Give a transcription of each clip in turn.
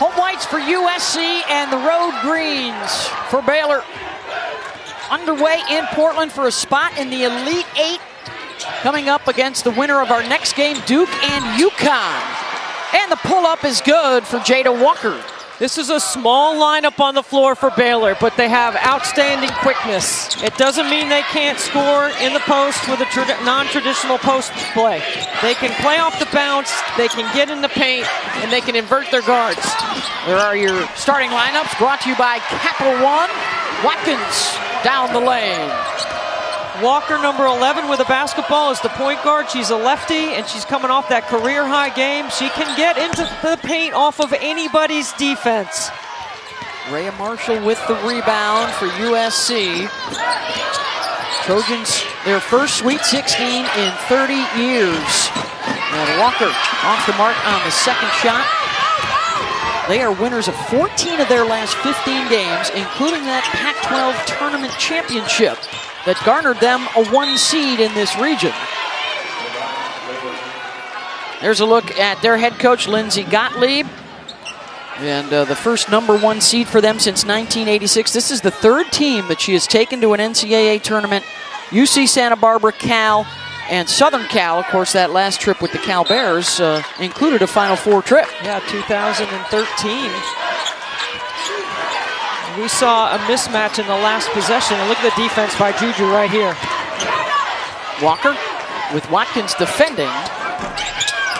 Home whites for USC and the road greens for Baylor. Underway in Portland for a spot in the Elite Eight, coming up against the winner of our next game, Duke and UConn. And the pull-up is good for Jada Walker. This is a small lineup on the floor for Baylor, but they have outstanding quickness. It doesn't mean they can't score in the post with a non-traditional post play. They can play off the bounce, they can get in the paint, and they can invert their guards. There are your starting lineups, brought to you by Capital One. Watkins down the lane. Walker, number 11 with a basketball, is the point guard. She's a lefty, and she's coming off that career-high game. She can get into the paint off of anybody's defense. Rayah Marshall with the rebound for USC. Trojans, their first Sweet 16 in 30 years. And Walker off the mark on the second shot. They are winners of 14 of their last 15 games, including that Pac-12 tournament championship that garnered them a 1 seed in this region. There's a look at their head coach, Lindsey Gottlieb. And the first number 1 seed for them since 1986. This is the third team that she has taken to an NCAA tournament. UC Santa Barbara, Cal, and Southern Cal. Of course, that last trip with the Cal Bears included a Final Four trip. Yeah, 2013. We saw a mismatch in the last possession. And look at the defense by Juju right here. Walker with Watkins defending.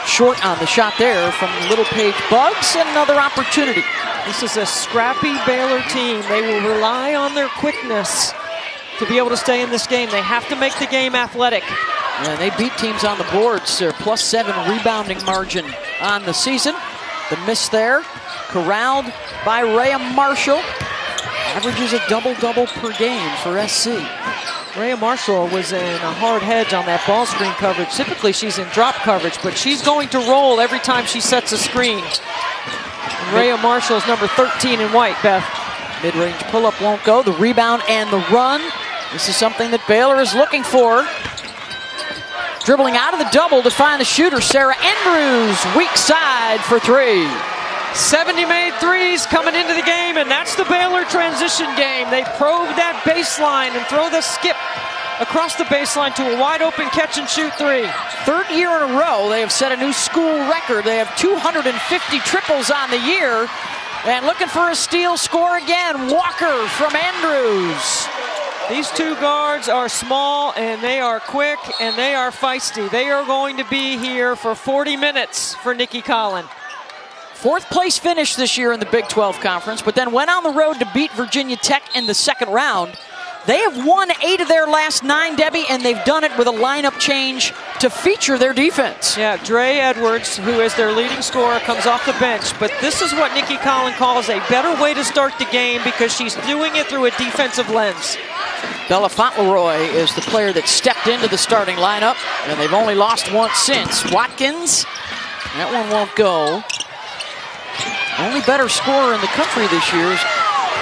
Short on the shot there from Littlepage-Buggs, and another opportunity. This is a scrappy Baylor team. They will rely on their quickness to be able to stay in this game. They have to make the game athletic. Yeah, they beat teams on the boards. Their +7 rebounding margin on the season. The miss there, corralled by Rayah Marshall. Averages a double-double per game for SC. Rayah Marshall was in a hard hedge on that ball screen coverage. Typically she's in drop coverage, but she's going to roll every time she sets a screen. And Rayah Marshall is number 13 in white, Beth. Mid-range pull-up won't go. The rebound and the run. This is something that Baylor is looking for. Dribbling out of the double to find the shooter, Sarah Andrews, weak side for three. 70 made threes coming into the game, and that's the Baylor transition game. They probe that baseline and throw the skip across the baseline to a wide open catch and shoot three. Third year in a row, they have set a new school record. They have 250 triples on the year, and looking for a steal score again. Walker from Andrews. These two guards are small, and they are quick, and they are feisty. They are going to be here for 40 minutes for Nicki Collen. Fourth place finish this year in the Big 12 Conference, but then went on the road to beat Virginia Tech in the second round. They have won 8 of their last 9, Debbie, and they've done it with a lineup change to feature their defense. Yeah, Dre Edwards, who is their leading scorer, comes off the bench, but this is what Nicki Collen calls a better way to start the game because she's doing it through a defensive lens. Bella Fontleroy is the player that stepped into the starting lineup, and they've only lost once since. Watkins, that one won't go. Only better scorer in the country this year is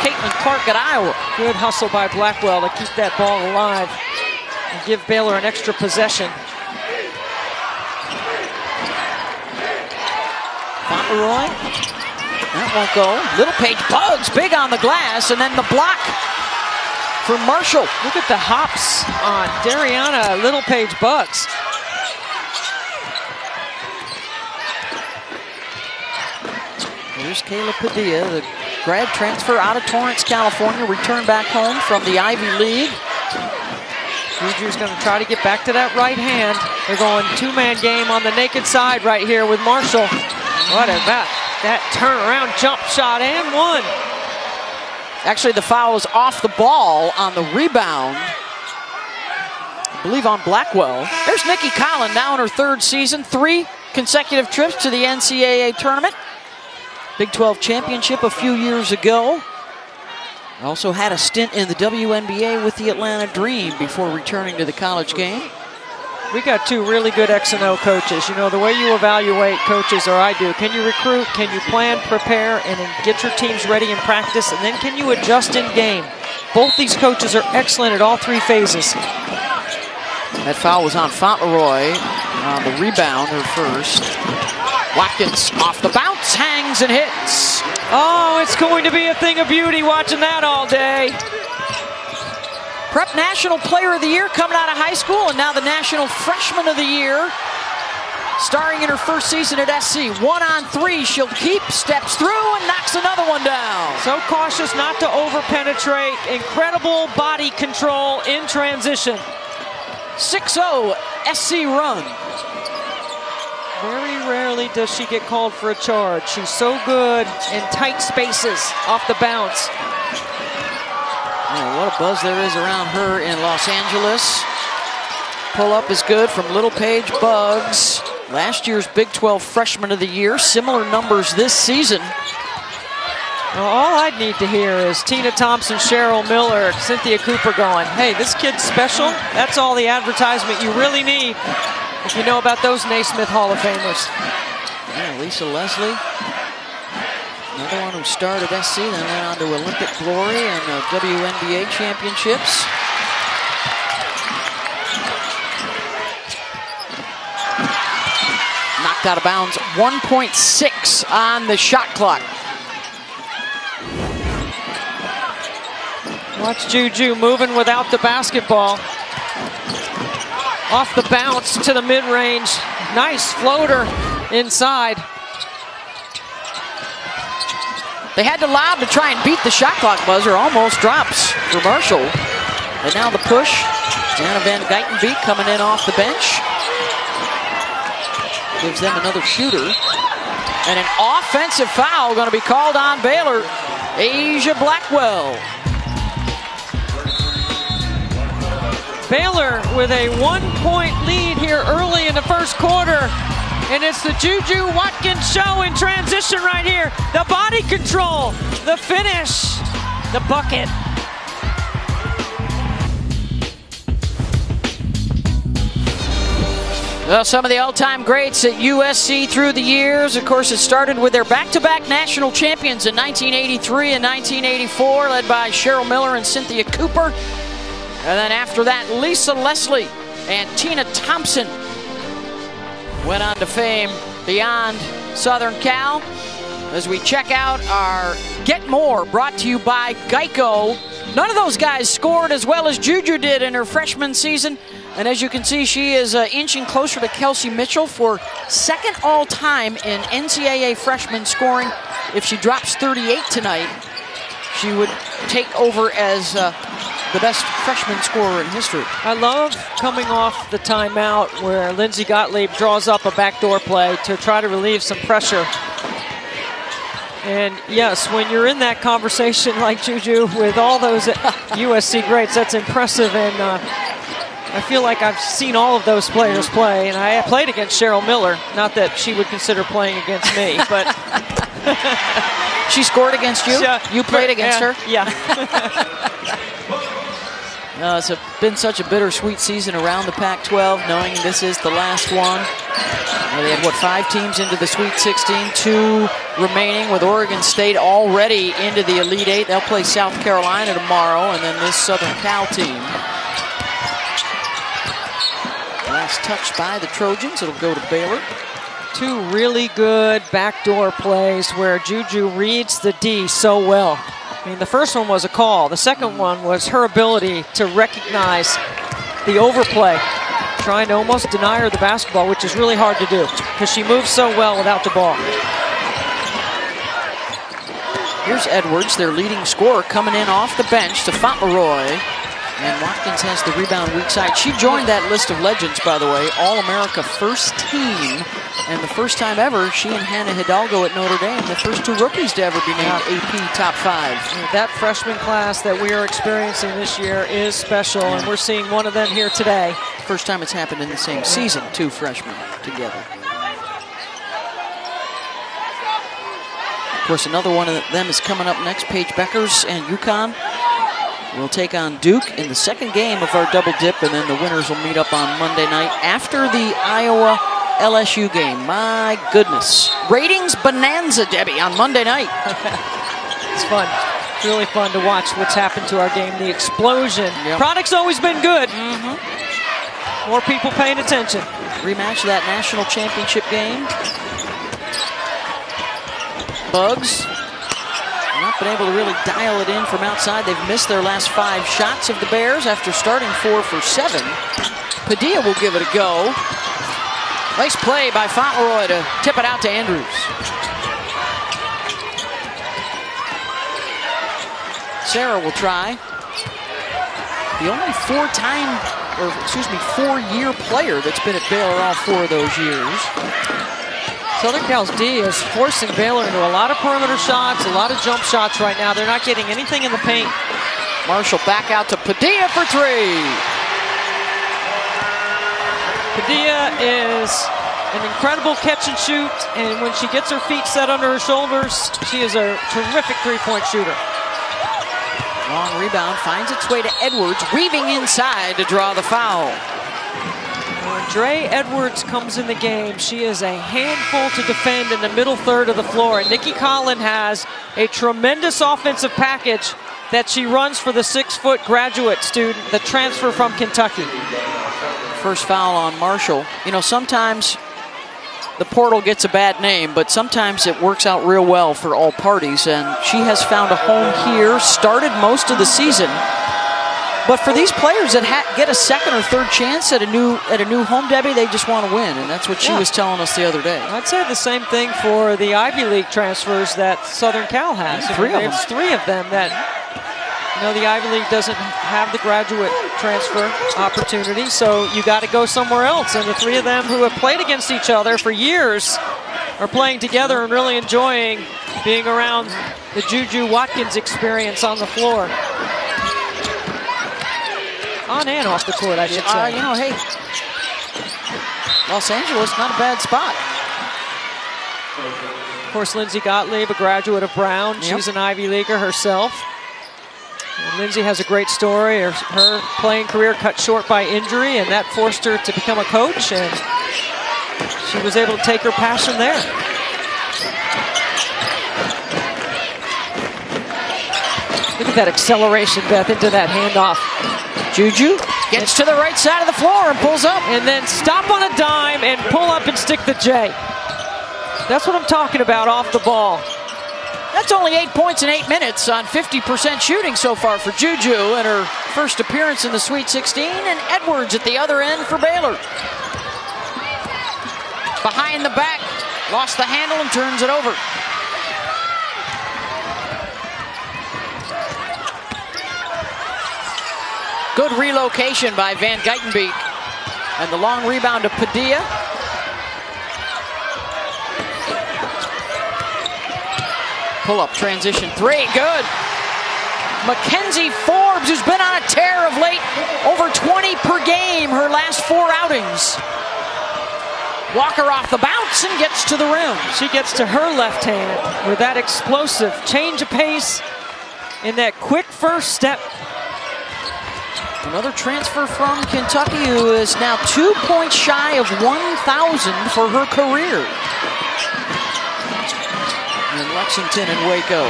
Caitlin Clark at Iowa. Good hustle by Blackwell to keep that ball alive and give Baylor an extra possession. Fontleroy, that won't go. Littlepage-Buggs big on the glass, and then the block for Marshall. Look at the hops on Dariana Littlepage-Buggs. Here's Kayla Padilla, the grad transfer out of Torrance, California, returned back home from the Ivy League. Juju's going to try to get back to that right hand. They're going two-man game on the naked side right here with Marshall. What about that turnaround jump shot and one. Actually, the foul is off the ball on the rebound. I believe on Blackwell. There's Nicki Collen now in her third season, 3 consecutive trips to the NCAA tournament. Big 12 championship a few years ago. Also had a stint in the WNBA with the Atlanta Dream before returning to the college game. We got 2 really good X&O coaches. You know, the way you evaluate coaches, or I do, can you recruit, can you plan, prepare, and then get your teams ready in practice, and then can you adjust in game? Both these coaches are excellent at all 3 phases. That foul was on Fontleroy. on the rebound, her first. Watkins off the bounce, hangs and hits. Oh, it's going to be a thing of beauty watching that all day. Prep National Player of the Year coming out of high school, and now the National Freshman of the Year. Starring in her first season at SC. 1-on-3, she'll keep, steps through, and knocks another one down. So cautious not to over-penetrate. Incredible body control in transition. 6-0 SC run. Very rarely does she get called for a charge. She's so good in tight spaces off the bounce. Man, what a buzz there is around her in Los Angeles. Pull-up is good from Littlepage-Buggs. Last year's Big 12 Freshman of the Year. Similar numbers this season. Well, all I'd need to hear is Tina Thompson, Cheryl Miller, Cynthia Cooper going, hey, this kid's special. That's all the advertisement you really need if you know about those Naismith Hall of Famers. Yeah, Lisa Leslie, another one who started SC, then went on to Olympic glory and WNBA championships. Out of bounds, 1.6 on the shot clock. Watch Juju moving without the basketball. Off the bounce to the mid-range. Nice floater inside. They had to lob to try and beat the shot clock buzzer. Almost drops for Marshall. And now the push. Janna Van Geitenvee coming in off the bench. Gives them another shooter. And an offensive foul going to be called on Baylor. Asia Blackwell. Baylor with a 1-point lead here early in the first quarter. And it's the Juju Watkins show in transition right here. The body control, the finish, the bucket. Well, some of the all-time greats at USC through the years. Of course, it started with their back-to-back national champions in 1983 and 1984, led by Cheryl Miller and Cynthia Cooper. And then after that, Lisa Leslie and Tina Thompson went on to fame beyond Southern Cal. As we check out our Get More, brought to you by Geico. None of those guys scored as well as Juju did in her freshman season. And as you can see, she is inching closer to Kelsey Mitchell for second all-time in NCAA freshman scoring. If she drops 38 tonight, she would take over as the best freshman scorer in history. I love coming off the timeout where Lindsey Gottlieb draws up a backdoor play to try to relieve some pressure. And yes, when you're in that conversation like Juju with all those USC greats, that's impressive. And I feel like I've seen all of those players play, and I played against Cheryl Miller. Not that she would consider playing against me, but... She scored against you? You played against her? Yeah. No, it's been such a bittersweet season around the Pac-12, knowing this is the last one. They have, what, 5 teams into the Sweet 16, 2 remaining, with Oregon State already into the Elite 8. They'll play South Carolina tomorrow, and then this Southern Cal team. Last touch by the Trojans. It'll go to Baylor. 2 really good backdoor plays where Juju reads the D so well. I mean, the first one was a call. The second one was her ability to recognize the overplay, trying to almost deny her the basketball, which is really hard to do because she moves so well without the ball. Here's Edwards, their leading scorer, coming in off the bench to Fontleroy. And Watkins has the rebound weak side. She joined that list of legends, by the way. All-America first team. And the first time ever, she and Hannah Hidalgo at Notre Dame, the first 2 rookies to ever be named AP Top 5. That freshman class that we are experiencing this year is special, and we're seeing one of them here today. First time it's happened in the same season, 2 freshmen together. Of course, another one of them is coming up next. Paige Beckers and UConn. We'll take on Duke in the second game of our double dip, and then the winners will meet up on Monday night after the Iowa-LSU game. My goodness. Ratings bonanza, Debbie, on Monday night. It's fun. It's really fun to watch what's happened to our game, the explosion. Yep. Product's always been good. More people paying attention. Rematch of that national championship game. Buggs not been able to really dial it in from outside. They've missed their last 5 shots of the Bears after starting 4 for 7. Padilla will give it a go. Nice play by Fontleroy to tip it out to Andrews. Sarah will try. The only 4-year player that's been at Baylor all 4 of those years. Southern Cal's D is forcing Baylor into a lot of perimeter shots, a lot of jump shots right now. They're not getting anything in the paint. Marshall back out to Padilla for 3. Padilla is an incredible catch and shoot, and when she gets her feet set under her shoulders, she is a terrific three-point shooter. Long rebound finds its way to Edwards, weaving inside to draw the foul. When Dre Edwards comes in the game, she is a handful to defend in the middle third of the floor. And Nicki Collen has a tremendous offensive package that she runs for the 6-foot graduate student, the transfer from Kentucky. First foul on Marshall. You know, sometimes the portal gets a bad name, but sometimes it works out real well for all parties, and she has found a home here, started most of the season. But for these players that get a second or third chance at a new home, Debbie, they just want to win, and that's what she was telling us the other day. I'd say the same thing for the Ivy League transfers that Southern Cal has. There's 3 of them that, you know, the Ivy League doesn't have the graduate transfer opportunity, so you got to go somewhere else. And the 3 of them who have played against each other for years are playing together and really enjoying being around the Juju Watkins experience on the floor. On and off the court, I should say. You know, hey, Los Angeles, not a bad spot. Of course, Lindsey Gottlieb, a graduate of Brown. Yep. She's an Ivy Leaguer herself. Lindsey has a great story. Her playing career cut short by injury, and that forced her to become a coach, and she was able to take her passion there. Look at that acceleration, Beth, into that handoff. Juju gets to the right side of the floor and pulls up. And then stop on a dime and pull up and stick the J. That's what I'm talking about off the ball. That's only 8 points in 8 minutes on 50% shooting so far for Juju in her first appearance in the Sweet 16, and Edwards at the other end for Baylor. Behind the back, lost the handle and turns it over. Good relocation by Van Geitenbeek, and the long rebound to Padilla. Pull-up transition 3, good. Mackenzie Forbes, who's been on a tear of late, over 20 per game her last 4 outings. Walker off the bounce and gets to the rim. She gets to her left hand with that explosive change of pace in that quick first step. Another transfer from Kentucky who is now 2 points shy of 1,000 for her career. In Lexington and Waco.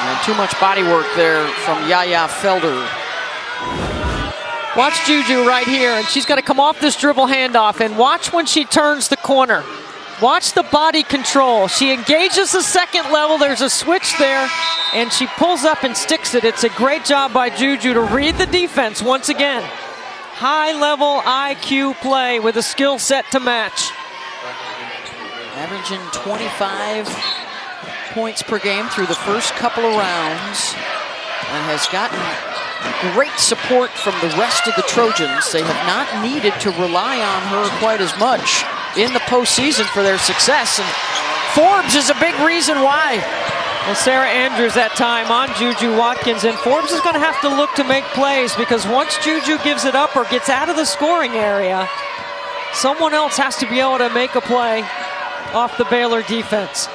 And too much body work there from Yaya Felder. Watch Juju right here, and she's got to come off this dribble handoff, and watch when she turns the corner. Watch the body control. She engages the second level. There's a switch there, and she pulls up and sticks it. It's a great job by Juju to read the defense once again. High-level IQ play with a skill set to match. Averaging 25 points per game through the first couple of rounds, and has gotten great support from the rest of the Trojans. They have not needed to rely on her quite as much in the postseason for their success, and Forbes is a big reason why. Well, Sarah Andrews that time on Juju Watkins, and Forbes is going to have to look to make plays, because once Juju gives it up or gets out of the scoring area, someone else has to be able to make a play off the Baylor defense.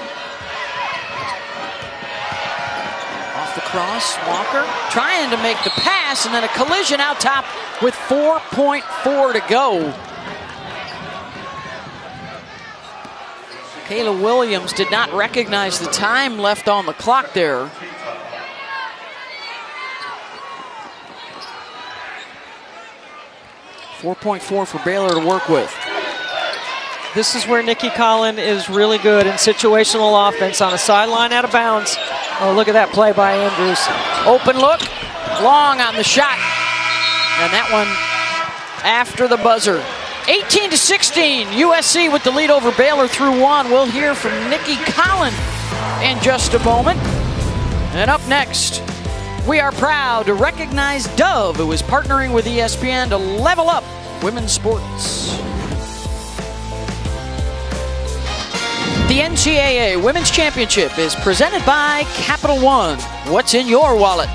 Off the cross, Walker trying to make the pass, and then a collision out top with 4.4 to go. Kayla Williams did not recognize the time left on the clock there. 4.4 for Baylor to work with. This is where Nicki Collen is really good in situational offense on a sideline out of bounds. Oh, look at that play by Andrews. Open look, long on the shot. And that one after the buzzer. 18-16, USC with the lead over Baylor through one. We'll hear from Nicki Collen in just a moment. And up next, we are proud to recognize Dove, who is partnering with ESPN to level up women's sports. The NCAA Women's Championship is presented by Capital One. What's in your wallet?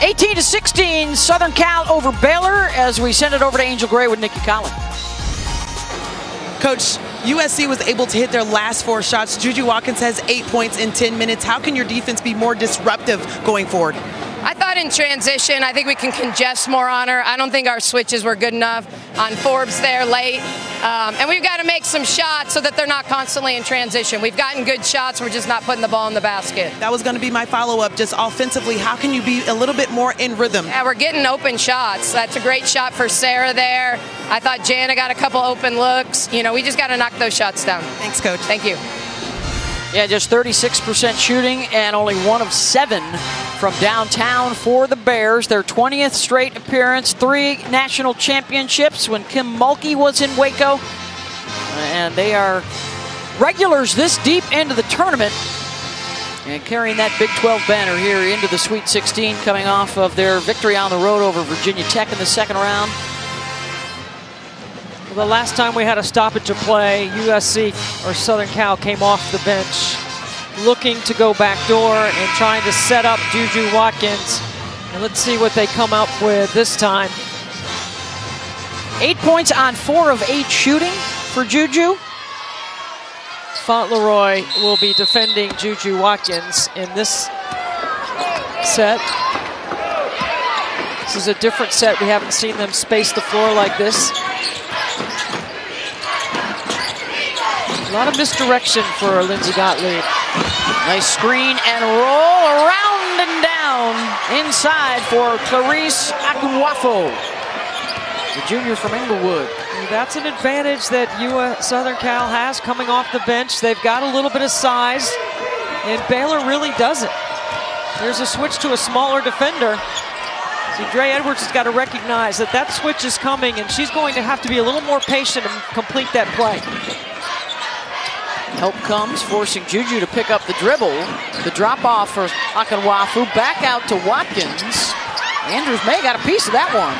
18-16, Southern Cal over Baylor, as we send it over to Angel Gray with Nicki Collen. Coach, USC was able to hit their last four shots. Juju Watkins has 8 points in 10 minutes. How can your defense be more disruptive going forward? I thought in transition, I think we can congest more on her. I don't think our switches were good enough on Forbes there late. And we've got to make some shots so that they're not constantly in transition. We've gotten good shots. We're just not putting the ball in the basket. That was going to be my follow-up. Just offensively, how can you be a little bit more in rhythm? Yeah, we're getting open shots. That's a great shot for Sarah there. I thought Janna got a couple open looks. You know, we just got to knock those shots down. Thanks, Coach. Thank you. Yeah, just 36% shooting and only 1 of 7 from downtown for the Bears. Their 20th straight appearance, 3 national championships when Kim Mulkey was in Waco. And they are regulars this deep into the tournament and carrying that Big 12 banner here into the Sweet 16, coming off of their victory on the road over Virginia Tech in the second round. The last time we had a stoppage of play, USC or Southern Cal came off the bench looking to go backdoor and trying to set up Juju Watkins. And let's see what they come up with this time. 8 points on 4 of 8 shooting for Juju. Fontleroy will be defending Juju Watkins in this set. This is a different set. We haven't seen them space the floor like this. A lot of misdirection for Lindsey Gottlieb. Nice screen and roll around and down inside for Clarice Akwufo, the junior from Englewood. That's an advantage that Southern Cal has coming off the bench. They've got a little bit of size, and Baylor really doesn't. There's a switch to a smaller defender. So Dre Edwards has got to recognize that that switch is coming, and she's going to have to be a little more patient and complete that play. Help comes, forcing Juju to pick up the dribble. The drop-off for Akanwafu, back out to Watkins. Andrews may got a piece of that one.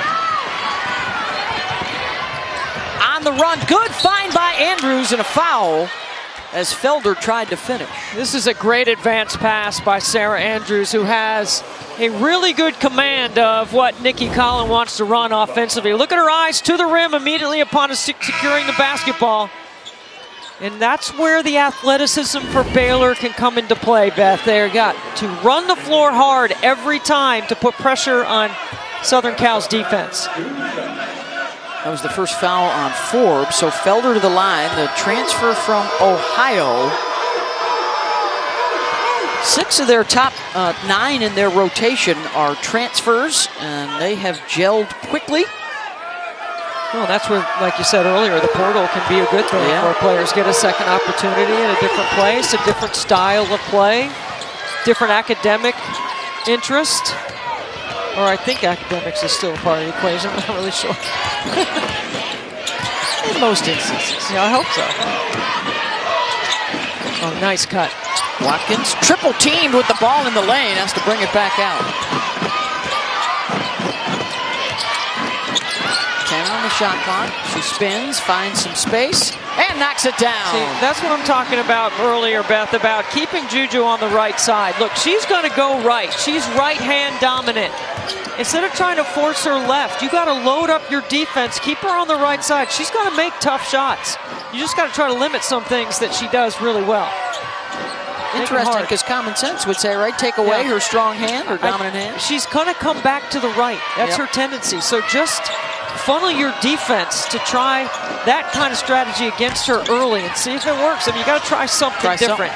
On the run, good find by Andrews and a foul as Felder tried to finish. This is a great advance pass by Sarah Andrews, who has a really good command of what Nicki Collen wants to run offensively. Look at her eyes to the rim immediately upon securing the basketball. And that's where the athleticism for Baylor can come into play, Beth. They've got to run the floor hard every time to put pressure on Southern Cal's defense. That was the first foul on Forbes, so Felder to the line, the transfer from Ohio. 6 of their top 9 in their rotation are transfers, and they have gelled quickly. Well, that's where, like you said earlier, the portal can be a good thing, where players get a second opportunity in a different place, a different style of play, different academic interest. Or I think academics is still a part of the equation, I'm not really sure. In most instances. Yeah, I hope so. Oh, nice cut. Watkins triple teamed with the ball in the lane, has to bring it back out. On the shot clock, she spins, finds some space, and knocks it down. See, that's what I'm talking about earlier, Beth, about keeping Juju on the right side. Look, she's going to go right. She's right-hand dominant. Instead of trying to force her left, you got to load up your defense, keep her on the right side. She's going to make tough shots. You just got to try to limit some things that she does really well. Interesting, because common sense would say, right, take away her strong hand or dominant hand. She's going to come back to the right. That's her tendency. So just funnel your defense to try that kind of strategy against her early and see if it works. I mean, you got to try something different.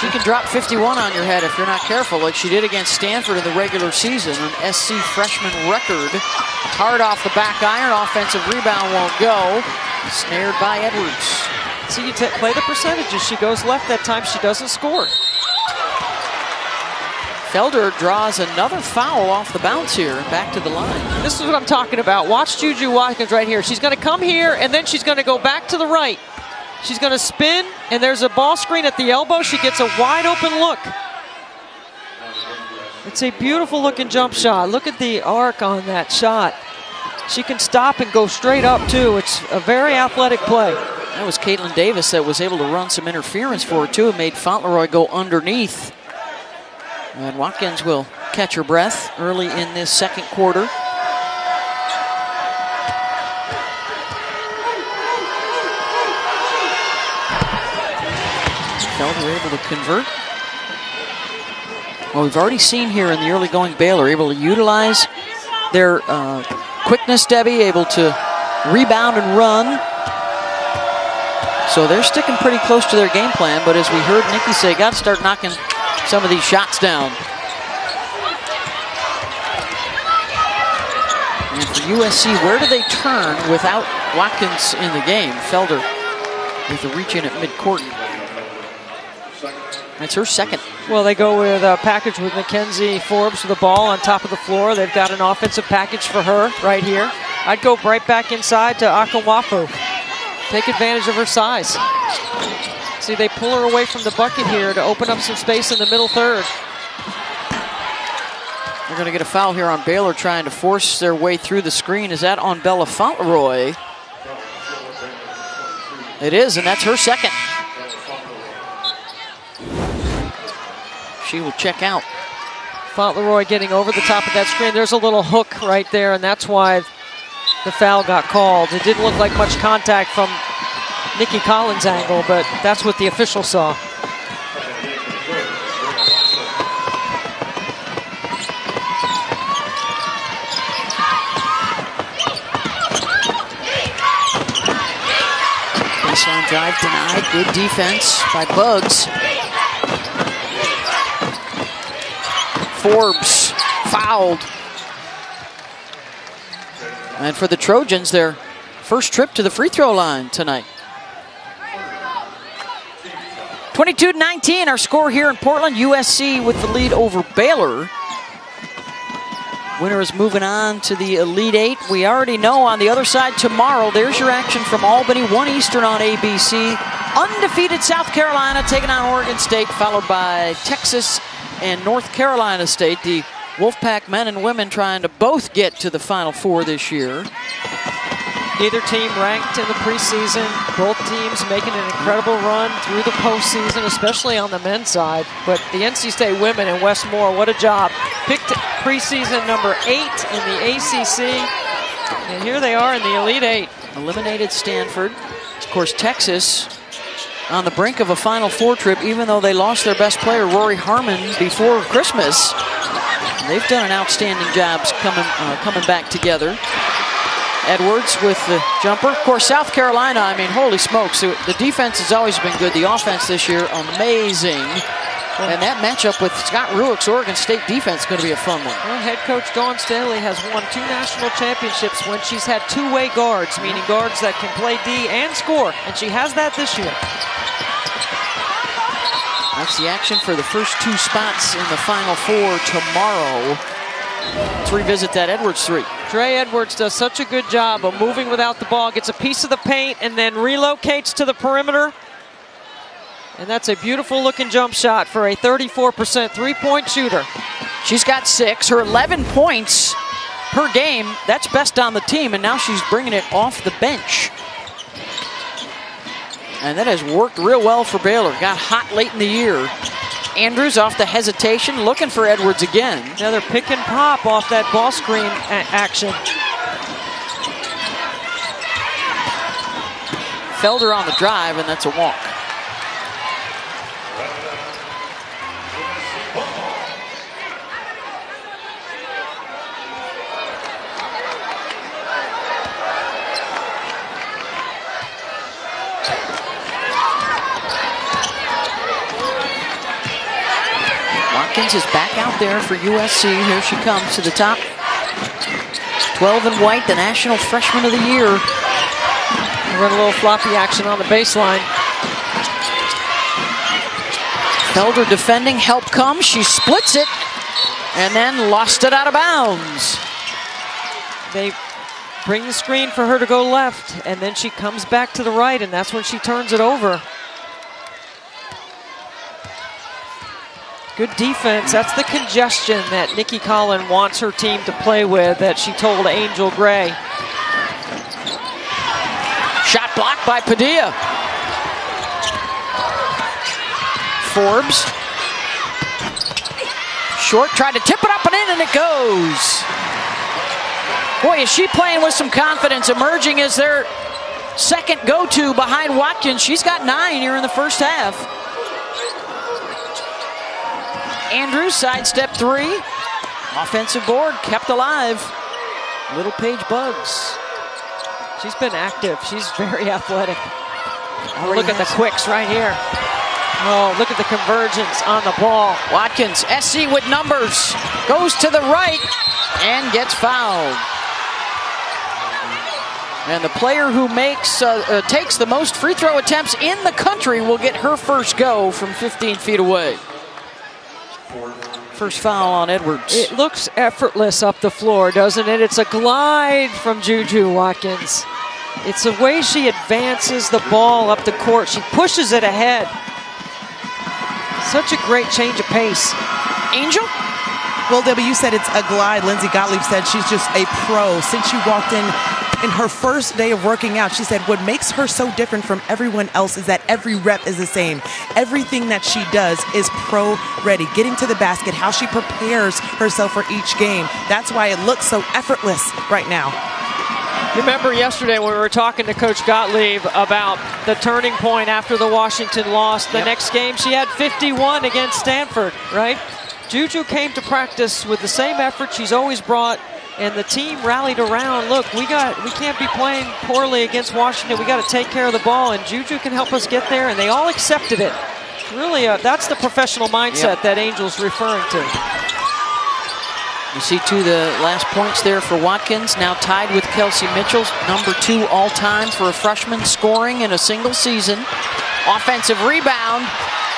She can drop 51 on your head if you're not careful, like she did against Stanford in the regular season. An SC freshman record. Hard off the back iron. Offensive rebound won't go. Snared by Edwards. So you play the percentages. She goes left that time. She doesn't score. Felder draws another foul off the bounce here. Back to the line. This is what I'm talking about. Watch Juju Watkins right here. She's going to come here, and then she's going to go back to the right. She's going to spin, and there's a ball screen at the elbow. She gets a wide-open look. It's a beautiful-looking jump shot. Look at the arc on that shot. She can stop and go straight up, too. It's a very athletic play. That was Caitlin Davis that was able to run some interference for her, too, and made Fontleroy go underneath. And Watkins will catch her breath early in this second quarter. Felder able to convert. Well, we've already seen here in the early going Baylor able to utilize their quickness, Debbie, able to rebound and run. So they're sticking pretty close to their game plan, but as we heard Nicki say, got to start knocking some of these shots down. And for USC, where do they turn without Watkins in the game? Felder with the reach in at midcourt. That's her second. Well, they go with a package with Mackenzie Forbes with the ball on top of the floor. They've got an offensive package for her right here. I'd go right back inside to Akwufo. Take advantage of her size. See, they pull her away from the bucket here to open up some space in the middle third. They're going to get a foul here on Baylor trying to force their way through the screen. Is that on Bella Fontleroy? It is, and that's her second. She will check out. Fontleroy getting over the top of that screen. There's a little hook right there, and that's why the foul got called. It didn't look like much contact from Nicki Collen's angle, but that's what the official saw. Baseline drive denied. Good defense by Buggs. Forbes fouled. And for the Trojans, their first trip to the free throw line tonight. 22-19, our score here in Portland. USC with the lead over Baylor. Winner is moving on to the Elite Eight. We already know on the other side tomorrow, there's your action from Albany, 1 Eastern on ABC. Undefeated South Carolina taking on Oregon State, followed by Texas and North Carolina State, the Wolfpack men and women trying to both get to the Final Four this year. Neither team ranked in the preseason. Both teams making an incredible run through the postseason, especially on the men's side. But the NC State women and Westmore, what a job. Picked preseason number 8 in the ACC. And here they are in the Elite Eight. Eliminated Stanford. Of course, Texas on the brink of a Final Four trip, even though they lost their best player, Rory Harmon, before Christmas. And they've done an outstanding job coming back together. Edwards with the jumper. Of course, South Carolina, I mean, holy smokes. The defense has always been good. The offense this year, amazing. And that matchup with Scott Ruick's Oregon State defense is going to be a fun one. Well, head coach Dawn Staley has won 2 national championships when she's had two-way guards, meaning guards that can play D and score, and she has that this year. That's the action for the first 2 spots in the Final Four tomorrow. Let's revisit that Edwards three. Dre Edwards does such a good job of moving without the ball, gets a piece of the paint, and then relocates to the perimeter. And that's a beautiful looking jump shot for a 34% three-point shooter. She's got 6, her 11 points per game. That's best on the team, and now she's bringing it off the bench. And that has worked real well for Baylor. Got hot late in the year. Andrews off the hesitation, looking for Edwards again. Another pick and pop off that ball screen action. Felder on the drive, and that's a walk. Watkins is back out there for USC. Here she comes to the top. 12 and white, the National Freshman of the Year. Run a little floppy action on the baseline. Felder defending, help comes, she splits it, and then lost it out of bounds. They bring the screen for her to go left, and then she comes back to the right, and that's when she turns it over. Good defense. That's the congestion that Nicki Collen wants her team to play with, that she told Angel Gray. Shot blocked by Padilla. Forbes. Short, tried to tip it up and in, and it goes. Boy, is she playing with some confidence, emerging as their second go-to behind Watkins. She's got 9 here in the first half. Andrews, sidestep 3. Offensive board, kept alive. Littlepage-Buggs. She's been active. She's very athletic. Oh, look at the quicks right here. Oh, look at the convergence on the ball. Watkins, SC with numbers, goes to the right and gets fouled. And the player who takes the most free throw attempts in the country will get her first go from 15 feet away. First foul on Edwards. It looks effortless up the floor, doesn't it? It's a glide from Juju Watkins. It's the way she advances the ball up the court. She pushes it ahead. Such a great change of pace. Angel? Well, Debbie, you said it's a glide. Lindsey Gottlieb said she's just a pro. Since she walked in her first day of working out, she said what makes her so different from everyone else is that every rep is the same. Everything that she does is pro-ready. Getting to the basket, how she prepares herself for each game. That's why it looks so effortless right now. Remember yesterday when we were talking to Coach Gottlieb about the turning point after the Washington loss. The next game she had 51 against Stanford, right? Juju came to practice with the same effort she's always brought, and the team rallied around. Look, we can't be playing poorly against Washington. We got to take care of the ball, and Juju can help us get there, and they all accepted it. Really, that's the professional mindset that Angel's referring to. You see, too, the last points there for Watkins, now tied with Kelsey Mitchell, number 2 all-time for a freshman, scoring in a single season. Offensive rebound,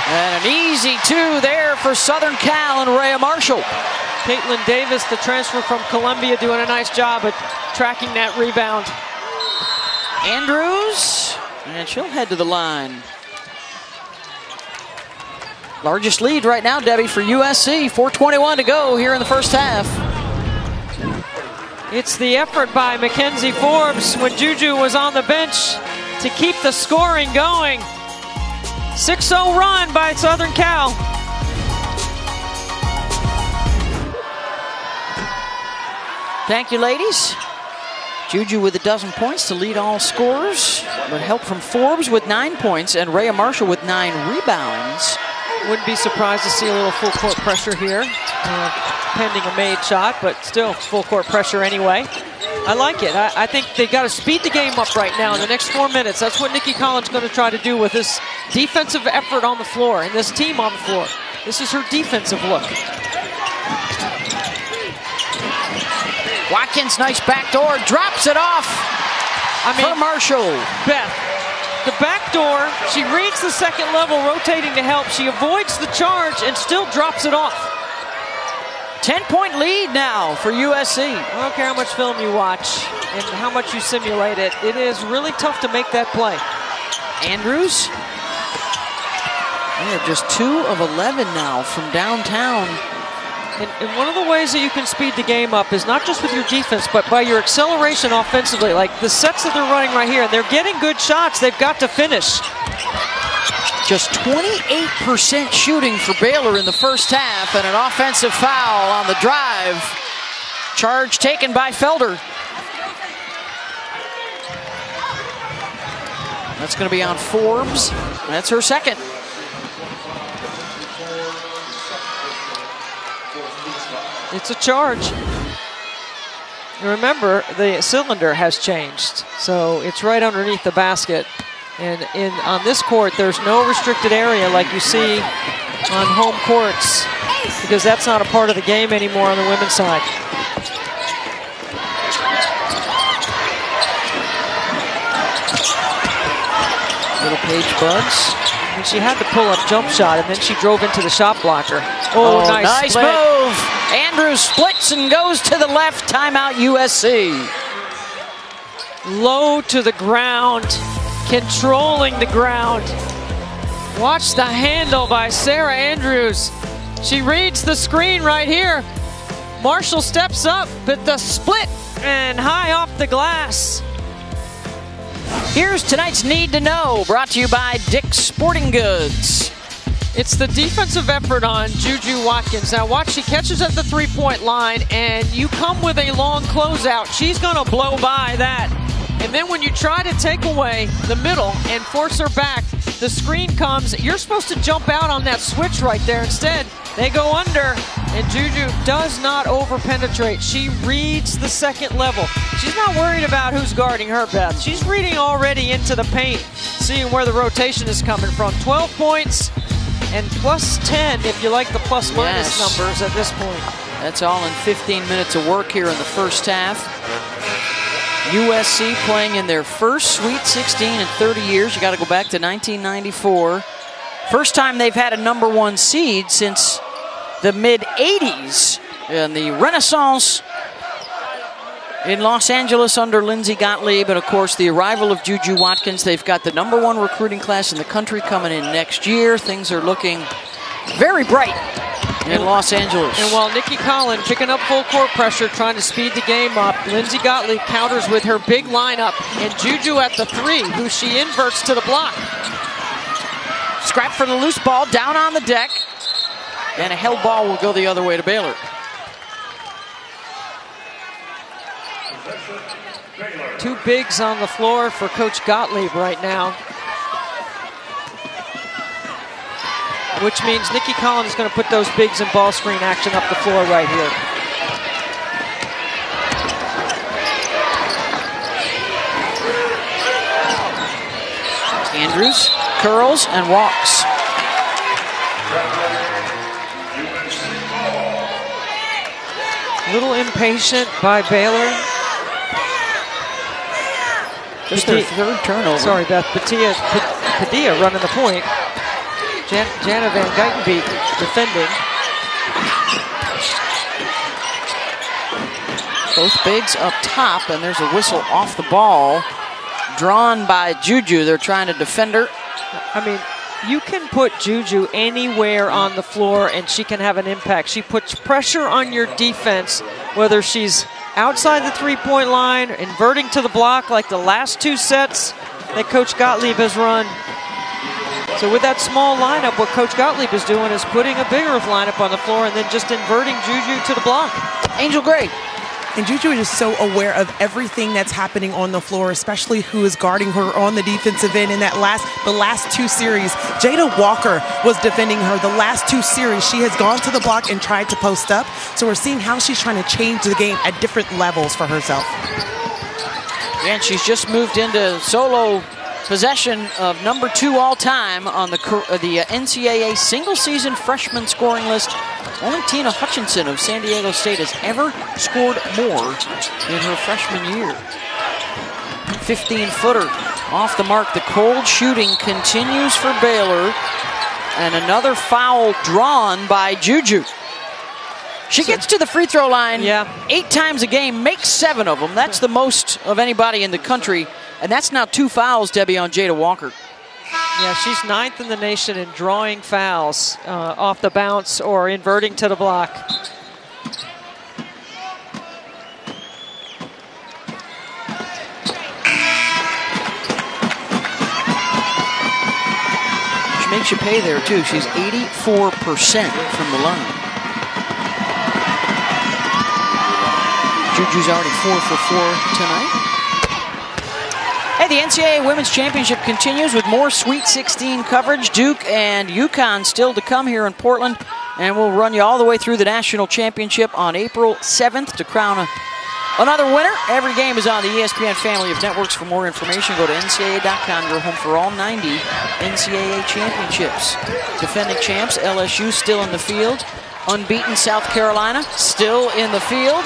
and an easy 2 there for Southern Cal and Rayah Marshall. Caitlin Davis, the transfer from Columbia, doing a nice job at tracking that rebound. Andrews, and she'll head to the line. Largest lead right now, Debbie, for USC. 4:21 to go here in the first half. It's the effort by Mackenzie Forbes when Juju was on the bench to keep the scoring going. 6-0 run by Southern Cal. Thank you, ladies. Juju with a dozen points to lead all scorers, but help from Forbes with 9 points and Rayah Marshall with 9 rebounds. Wouldn't be surprised to see a little full court pressure here, pending a made shot, but still full court pressure anyway. I like it. I think they've got to speed the game up right now in the next 4 minutes. That's what Nicki Collen's going to try to do with this defensive effort on the floor and this team on the floor. This is her defensive look. Watkins, nice backdoor, drops it off for Marshall. Beth. The back door, she reads the second level, rotating to help. She avoids the charge and still drops it off. 10-point lead now for USC. I don't care how much film you watch and how much you simulate it. It is really tough to make that play. Andrews. Yeah, just 2 of 11 now from downtown. And one of the ways that you can speed the game up is not just with your defense, but by your acceleration offensively. Like the sets that they're running right here, they're getting good shots. They've got to finish. Just 28% shooting for Baylor in the first half, and an offensive foul on the drive. Charge taken by Felder. That's going to be on Forbes. That's her second. It's a charge. Remember, the cylinder has changed, so it's right underneath the basket. And on this court, there's no restricted area like you see on home courts because that's not a part of the game anymore on the women's side. Littlepage-Buggs. And she had the pull-up jump shot, and then she drove into the shot blocker. Oh, nice move. Andrews splits and goes to the left. Timeout, USC. Low to the ground, controlling the ground. Watch the handle by Sarah Andrews. She reads the screen right here. Marshall steps up, but the split and high off the glass. Here's tonight's Need to Know, brought to you by Dick's Sporting Goods. It's the defensive effort on Juju Watkins. Now watch, she catches at the three-point line, and you come with a long closeout. She's going to blow by that. And then when you try to take away the middle and force her back, the screen comes. You're supposed to jump out on that switch right there. Instead, they go under, and Juju does not over-penetrate. She reads the second level. She's not worried about who's guarding her, Beth. She's reading already into the paint, seeing where the rotation is coming from. 12 points and plus 10 if you like the plus-minus numbers at this point. That's all in 15 minutes of work here in the first half. USC playing in their first Sweet 16 in 30 years. You got to go back to 1994. First time they've had a number one seed since the mid-80s in the Renaissance in Los Angeles under Lindsey Gottlieb. And, of course, the arrival of Juju Watkins. They've got the number one recruiting class in the country coming in next year. Things are looking very bright in Los Angeles. And while Nicki Collen picking up full court pressure, trying to speed the game up, Lindsey Gottlieb counters with her big lineup. And Juju at the three, who she inverts to the block. Scrap for the loose ball, down on the deck. And a held ball will go the other way to Baylor. Two bigs on the floor for Coach Gottlieb right now. Which means Nicki Collen is going to put those bigs in ball screen action up the floor right here. Andrews curls and walks. A little impatient by Baylor. Just their third turnover. Sorry, Beth. Padilla running the point. Janna Van Geitenvee defending. Both bigs up top, and there's a whistle off the ball drawn by Juju. They're trying to defend her. I mean, you can put Juju anywhere on the floor and she can have an impact. She puts pressure on your defense, whether she's outside the three-point line, inverting to the block like the last two sets that Coach Gottlieb has run. So with that small lineup, what Coach Gottlieb is doing is putting a bigger lineup on the floor and then just inverting Juju to the block. Angel Gray. And Juju is so aware of everything that's happening on the floor, especially who is guarding her on the defensive end. In that the last two series, Jada Walker was defending her. The last two series, she has gone to the block and tried to post up. So we're seeing how she's trying to change the game at different levels for herself. And she's just moved into solo possession of number 2 all time on the NCAA single season freshman scoring list. Only Tina Hutchinson of San Diego State has ever scored more in her freshman year. 15-footer off the mark. The cold shooting continues for Baylor, and another foul drawn by Juju. She gets to the free throw line 8 times a game, makes 7 of them. That's the most of anybody in the country. And that's now 2 fouls, Debbie, on Jada Walker. Yeah, she's 9th in the nation in drawing fouls off the bounce or inverting to the block. She makes you pay there, too. She's 84% from the line. Juju's already 4 for 4 tonight. Hey, the NCAA Women's Championship continues with more Sweet 16 coverage. Duke and UConn still to come here in Portland. And we'll run you all the way through the National Championship on April 7th to crown a Another winner. Every game is on the ESPN family of networks. For more information, go to NCAA.com. You're home for all 90 NCAA championships. Defending champs, LSU still in the field. Unbeaten South Carolina still in the field.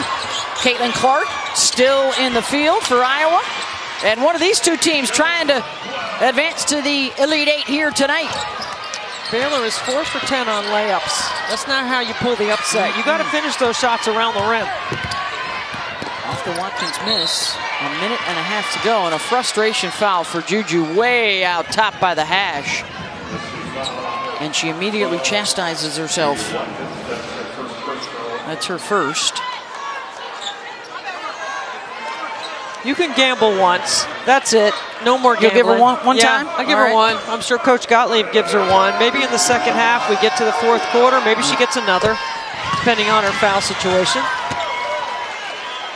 Caitlin Clark still in the field for Iowa. And one of these two teams trying to advance to the Elite Eight here tonight. Baylor is 4 for 10 on layups. That's not how you pull the upset. You got to finish those shots around the rim. Off the Watkins miss, 1:30 to go, and a frustration foul for Juju way out top by the hash. And she immediately chastises herself. That's her first. You can gamble once. That's it. No more gambling. You'll give her one time? I'll give her one. I'm sure Coach Gottlieb gives her one. Maybe in the second half we get to the fourth quarter. Maybe she gets another, depending on her foul situation.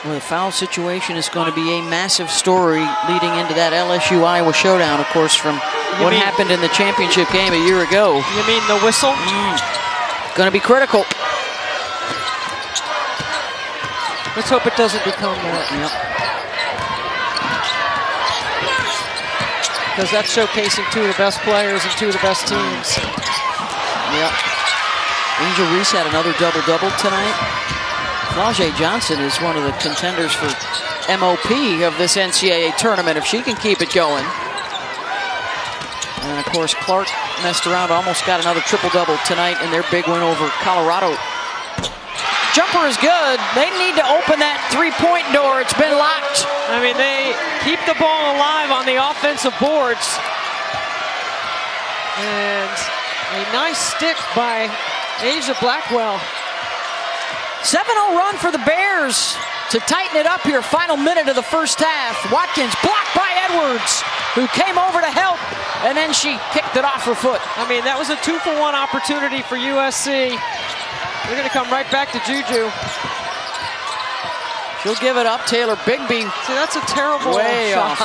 Well, the foul situation is going to be a massive story leading into that LSU-Iowa showdown, of course, from what happened in the championship game a year ago. You mean the whistle? Going to be critical. Let's hope it doesn't become that. Because that's showcasing two of the best players and two of the best teams. Yep. Angel Reese had another double-double tonight. Najee Johnson is one of the contenders for MOP of this NCAA tournament if she can keep it going. And of course, Clark messed around, almost got another triple-double tonight in their big win over Colorado. Jumper is good. They need to open that three-point door. It's been locked. I mean, they keep the ball alive on the offensive boards. And a nice stick by Asia Blackwell. 7-0 run for the Bears to tighten it up here. Final minute of the first half. Watkins blocked by Edwards, who came over to help, and then she kicked it off her foot. I mean, that was a 2-for-1 opportunity for USC. They're going to come right back to Juju. She'll give it up. Taylor Bigby. See, that's a terrible shot.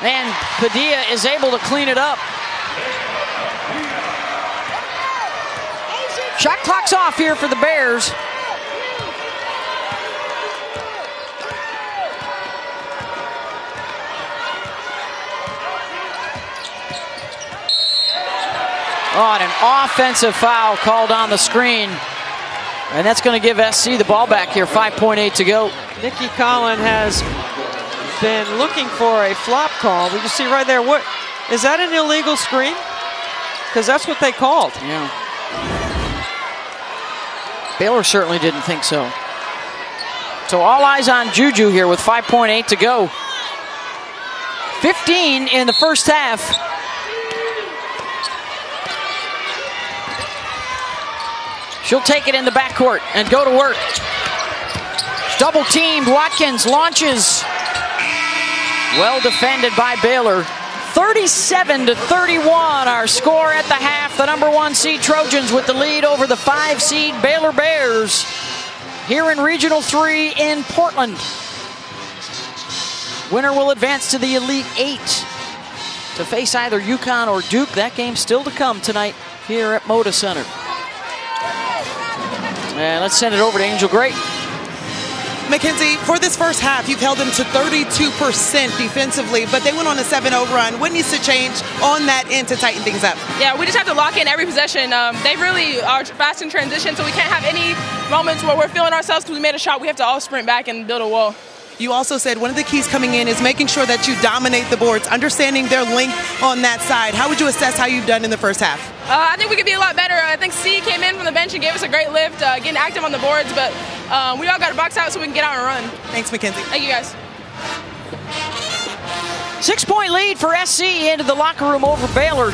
And Padilla is able to clean it up. Shot clock's off here for the Bears. Oh, and an offensive foul called on the screen. And that's going to give SC the ball back here, 5:08 to go. Nicki Collen has been looking for a flop call. We just see right there, what is that, an illegal screen? Because that's what they called. Yeah. Baylor certainly didn't think so. So all eyes on Juju here with 5:08 to go. 15 in the first half. She'll take it in the backcourt and go to work. Double teamed, Watkins launches. Well defended by Baylor. 37-31 our score at the half. The number 1 seed Trojans with the lead over the 5 seed Baylor Bears here in Regional 3 in Portland. Winner will advance to the Elite 8 to face either UConn or Duke. That game still to come tonight here at Moda Center. And let's send it over to Angel Gray. Mackenzie, for this first half, you've held them to 32% defensively, but they went on a 7-0 run. What needs to change on that end to tighten things up? Yeah, we just have to lock in every possession. They really are fast in transition, so we can't have any moments where we're feeling ourselves because we made a shot. We have to all sprint back and build a wall. You also said one of the keys coming in is making sure that you dominate the boards, understanding their length on that side. How would you assess how you've done in the first half? I think we could be a lot better. I think C came in from the bench and gave us a great lift, getting active on the boards, but we all got to box out so we can get out and run. Thanks, Mackenzie. Thank you, guys. 6-point lead for SC into the locker room over Baylor.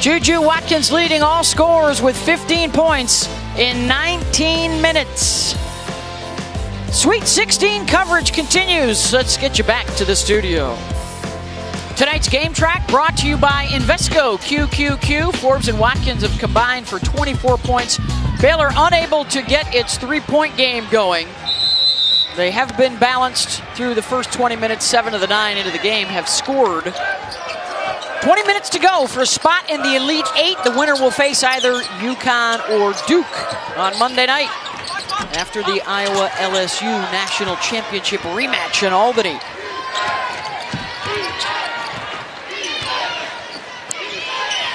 Juju Watkins leading all scorers with 15 points in 19 minutes. Sweet 16 coverage continues. Let's get you back to the studio. Tonight's Game Track brought to you by Invesco QQQ. Forbes and Watkins have combined for 24 points. Baylor unable to get its three-point game going. They have been balanced through the first 20 minutes. 7 of the 9 into the game have scored. 20 minutes to go for a spot in the Elite 8. The winner will face either UConn or Duke on Monday night. after the Iowa LSU National Championship rematch in Albany.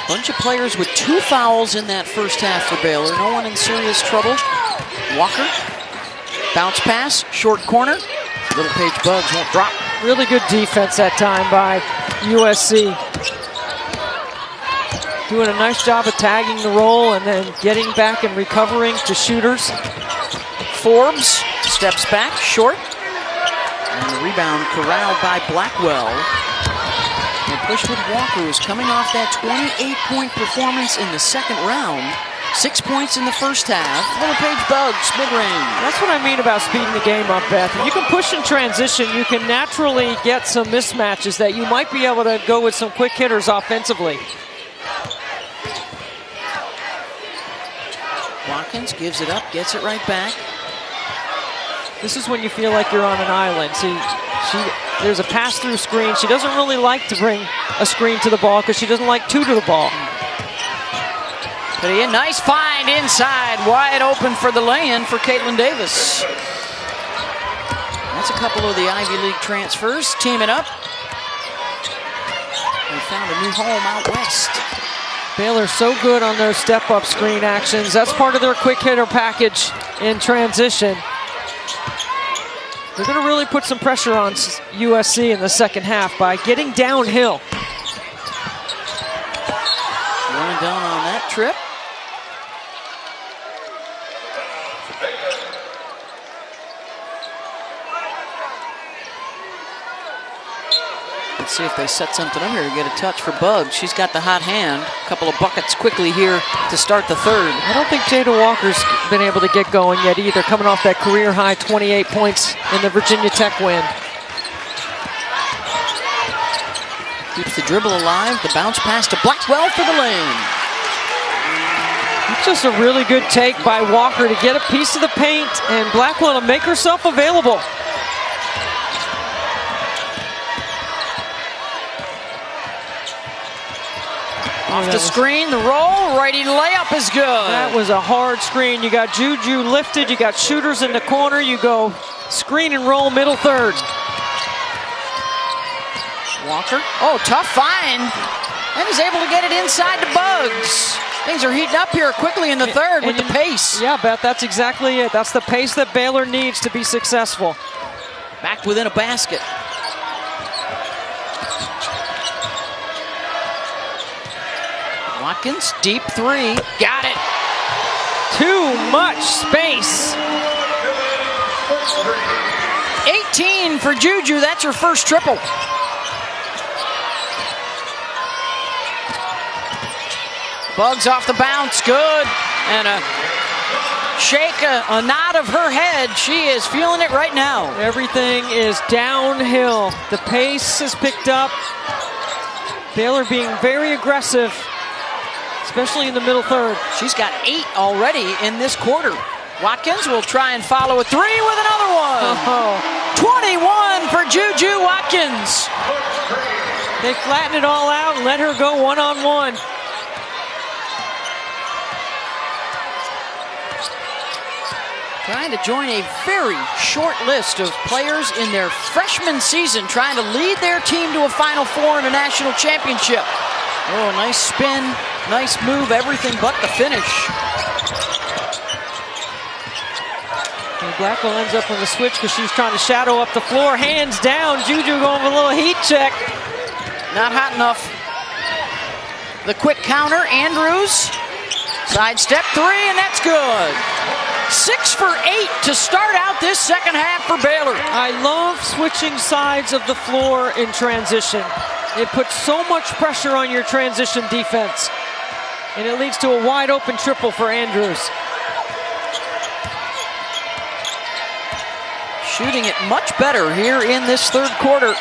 Bunch of players with 2 fouls in that first half for Baylor. No one in serious trouble. Walker, bounce pass, short corner. Littlepage-Buggs won't drop. Really good defense that time by USC. Doing a nice job of tagging the roll and then getting back and recovering to shooters. Forbes steps back, short. And the rebound corralled by Blackwell. And pushed with Walker, who's coming off that 28-point performance in the second round. 6 points in the first half. Littlepage-Buggs, mid-range. That's what I mean about speeding the game up, Beth. If you can push and transition, you can naturally get some mismatches that you might be able to go with some quick hitters offensively. Watkins gives it up, gets it right back. This is when you feel like you're on an island. See, there's a pass-through screen. She doesn't really like to bring a screen to the ball because she doesn't like two to the ball. But a nice find inside, wide open for the lay-in for Caitlin Davis. That's a couple of the Ivy League transfers teaming up. They found a new home out west. Baylor's so good on their step-up screen actions. That's part of their quick hitter package in transition. They're going to really put some pressure on USC in the second half by getting downhill. Going down on that trip. Let's see if they set something up here to get a touch for Buggs. She's got the hot hand. A couple of buckets quickly here to start the third. I don't think Jada Walker's been able to get going yet either, coming off that career-high 28 points in the Virginia Tech win. Keeps the dribble alive. The bounce pass to Blackwell for the lane. It's just a really good take by Walker to get a piece of the paint and Blackwell to make herself available. Off the screen, the roll, righty layup is good. That was a hard screen. You got Juju lifted, you got shooters in the corner, you go screen and roll middle third. Walker, oh, tough find. And is able to get it inside to Buggs. Things are heating up here quickly in the third with the pace. Yeah, Beth, that's exactly it. That's the pace that Baylor needs to be successful. Back within a basket. Watkins, deep three, got it. Too much space. 18 for Juju, that's her first triple. Buggs off the bounce, good. And a shake, a nod of her head. She is feeling it right now. Everything is downhill. The pace is picked up. Baylor being very aggressive, especially in the middle third. She's got 8 already in this quarter. Watkins will try and follow a three with another one. Oh. 21 for Juju Watkins. They flatten it all out and let her go one-on-one. Trying to join a very short list of players in their freshman season trying to lead their team to a Final Four and a national championship. Oh, nice spin, nice move, everything but the finish. And Blackwell ends up on the switch because she's trying to shadow up the floor. Hands down, Juju going with a little heat check. Not hot enough. The quick counter, Andrews. Sidestep three, and that's good. 6 for 8 to start out this second half for Baylor. I love switching sides of the floor in transition. It puts so much pressure on your transition defense. And it leads to a wide open triple for Andrews. Shooting it much better here in this third quarter.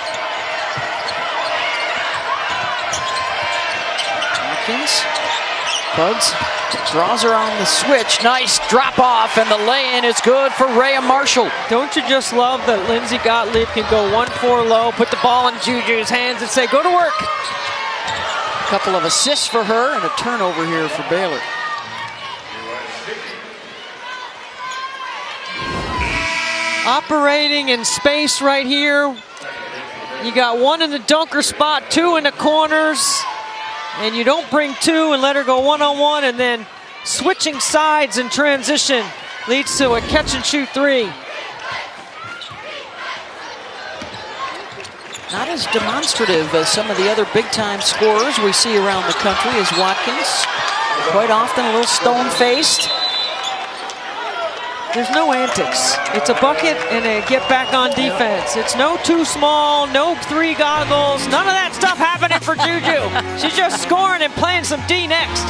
Watkins, Buggs draws her on the switch. Nice drop off, and the lay-in is good for Rayah Marshall. Don't you just love that Lindsey Gottlieb can go 1-4 low, put the ball in Juju's hands and say, go to work. A couple of assists for her and a turnover here for Baylor. operating in space right here. You got one in the dunker spot, two in the corners, and you don't bring two and let her go one-on-one, and then switching sides in transition leads to a catch-and-shoot three. Not as demonstrative as some of the other big-time scorers we see around the country as Watkins. Quite often a little stone-faced. There's no antics. It's a bucket and a get back on defense. It's no too small, no three goggles, none of that stuff happening for Juju. She's just scoring and playing some D next.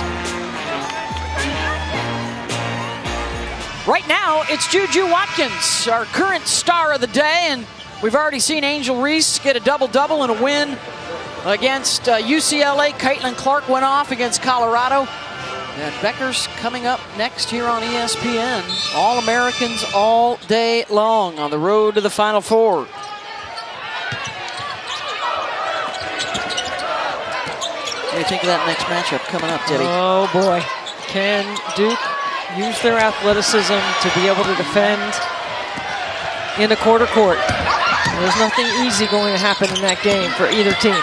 Right now, it's Juju Watkins, our current star of the day, and we've already seen Angel Reese get a double-double and a win against UCLA. Caitlin Clark went off against Colorado. And Beckers coming up next here on ESPN. All-Americans all day long on the road to the Final Four. What do you think of that next matchup coming up, Debbie? Oh, boy. Can Duke use their athleticism to be able to defend in a quarter court? There's nothing easy going to happen in that game for either team.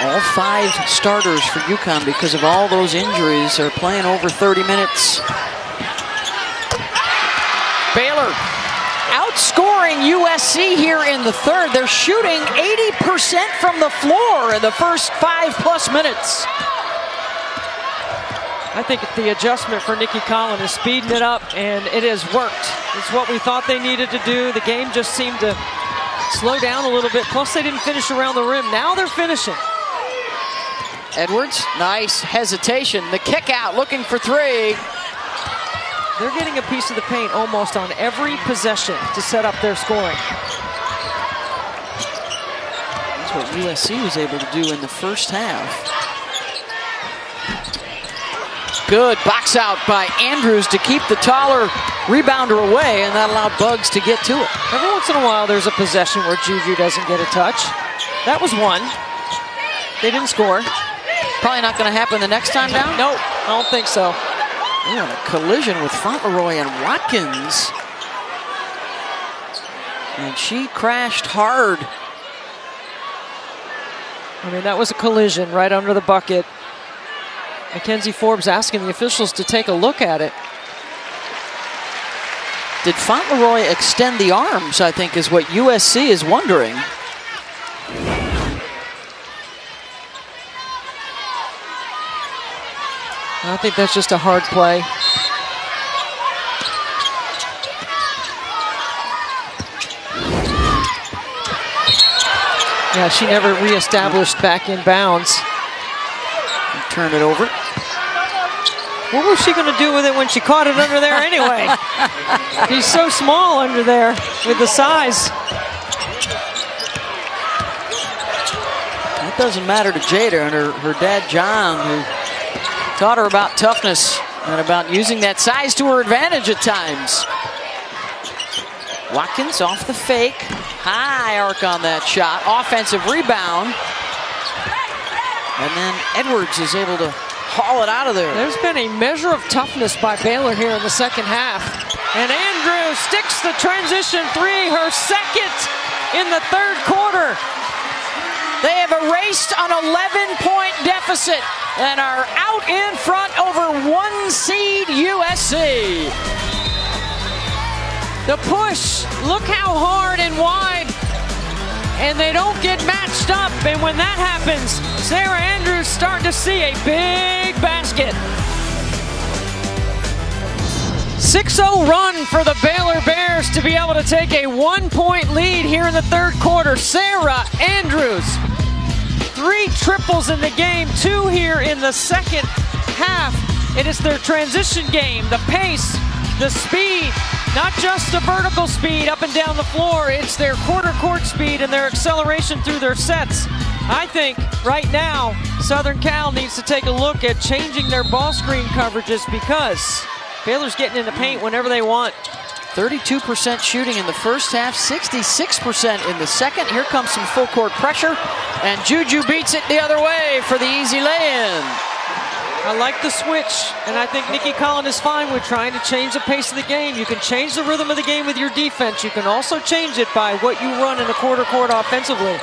All five starters for UConn, because of all those injuries, are playing over 30 minutes. Baylor outscoring USC here in the third. They're shooting 80% from the floor in the first 5+ minutes. I think the adjustment for Nicki Collen is speeding it up, and it has worked. It's what we thought they needed to do. The game just seemed to slow down a little bit. Plus, they didn't finish around the rim. Now they're finishing. Edwards, nice hesitation. The kick out, looking for three. They're getting a piece of the paint almost on every possession to set up their scoring. That's what USC was able to do in the first half. Good box out by Andrews to keep the taller rebounder away, and that allowed Buggs to get to it. Every once in a while, there's a possession where Juju doesn't get a touch. That was one. They didn't score. Probably not going to happen the next time down? Nope, I don't think so. Ooh, a collision with Fontleroy and Watkins. And she crashed hard. I mean, that was a collision right under the bucket. Mackenzie Forbes asking the officials to take a look at it. Did Fontleroy extend the arms, I think, is what USC is wondering. I think that's just a hard play. Yeah, she never reestablished back in bounds. Turn it over. What was she going to do with it when she caught it under there anyway? He's so small under there with the size. That doesn't matter to Jada and her dad, John, who taught her about toughness and about using that size to her advantage at times. Watkins off the fake. High arc on that shot. Offensive rebound. And then Edwards is able to haul it out of there. There's been a measure of toughness by Baylor here in the second half. And Andrews sticks the transition three, her second in the third quarter. They have erased an 11-point deficit and are out in front over 1-seed USC. The push, look how hard and wide, and they don't get matched up. And when that happens, Sarah Andrews starting to see a big basket. 6-0 run for the Baylor Bears to be able to take a 1-point lead here in the third quarter. Sarah Andrews, 3 triples in the game, 2 here in the second half. It is their transition game, the pace, the speed, not just the vertical speed up and down the floor, it's their quarter court speed and their acceleration through their sets. I think right now, Southern Cal needs to take a look at changing their ball screen coverages, because Baylor's getting in the paint whenever they want. 32% shooting in the first half, 66% in the second. Here comes some full court pressure, and Juju beats it the other way for the easy lay-in. I like the switch, and I think Nicki Collen is fine with trying to change the pace of the game. You can change the rhythm of the game with your defense. You can also change it by what you run in the quarter court offensively.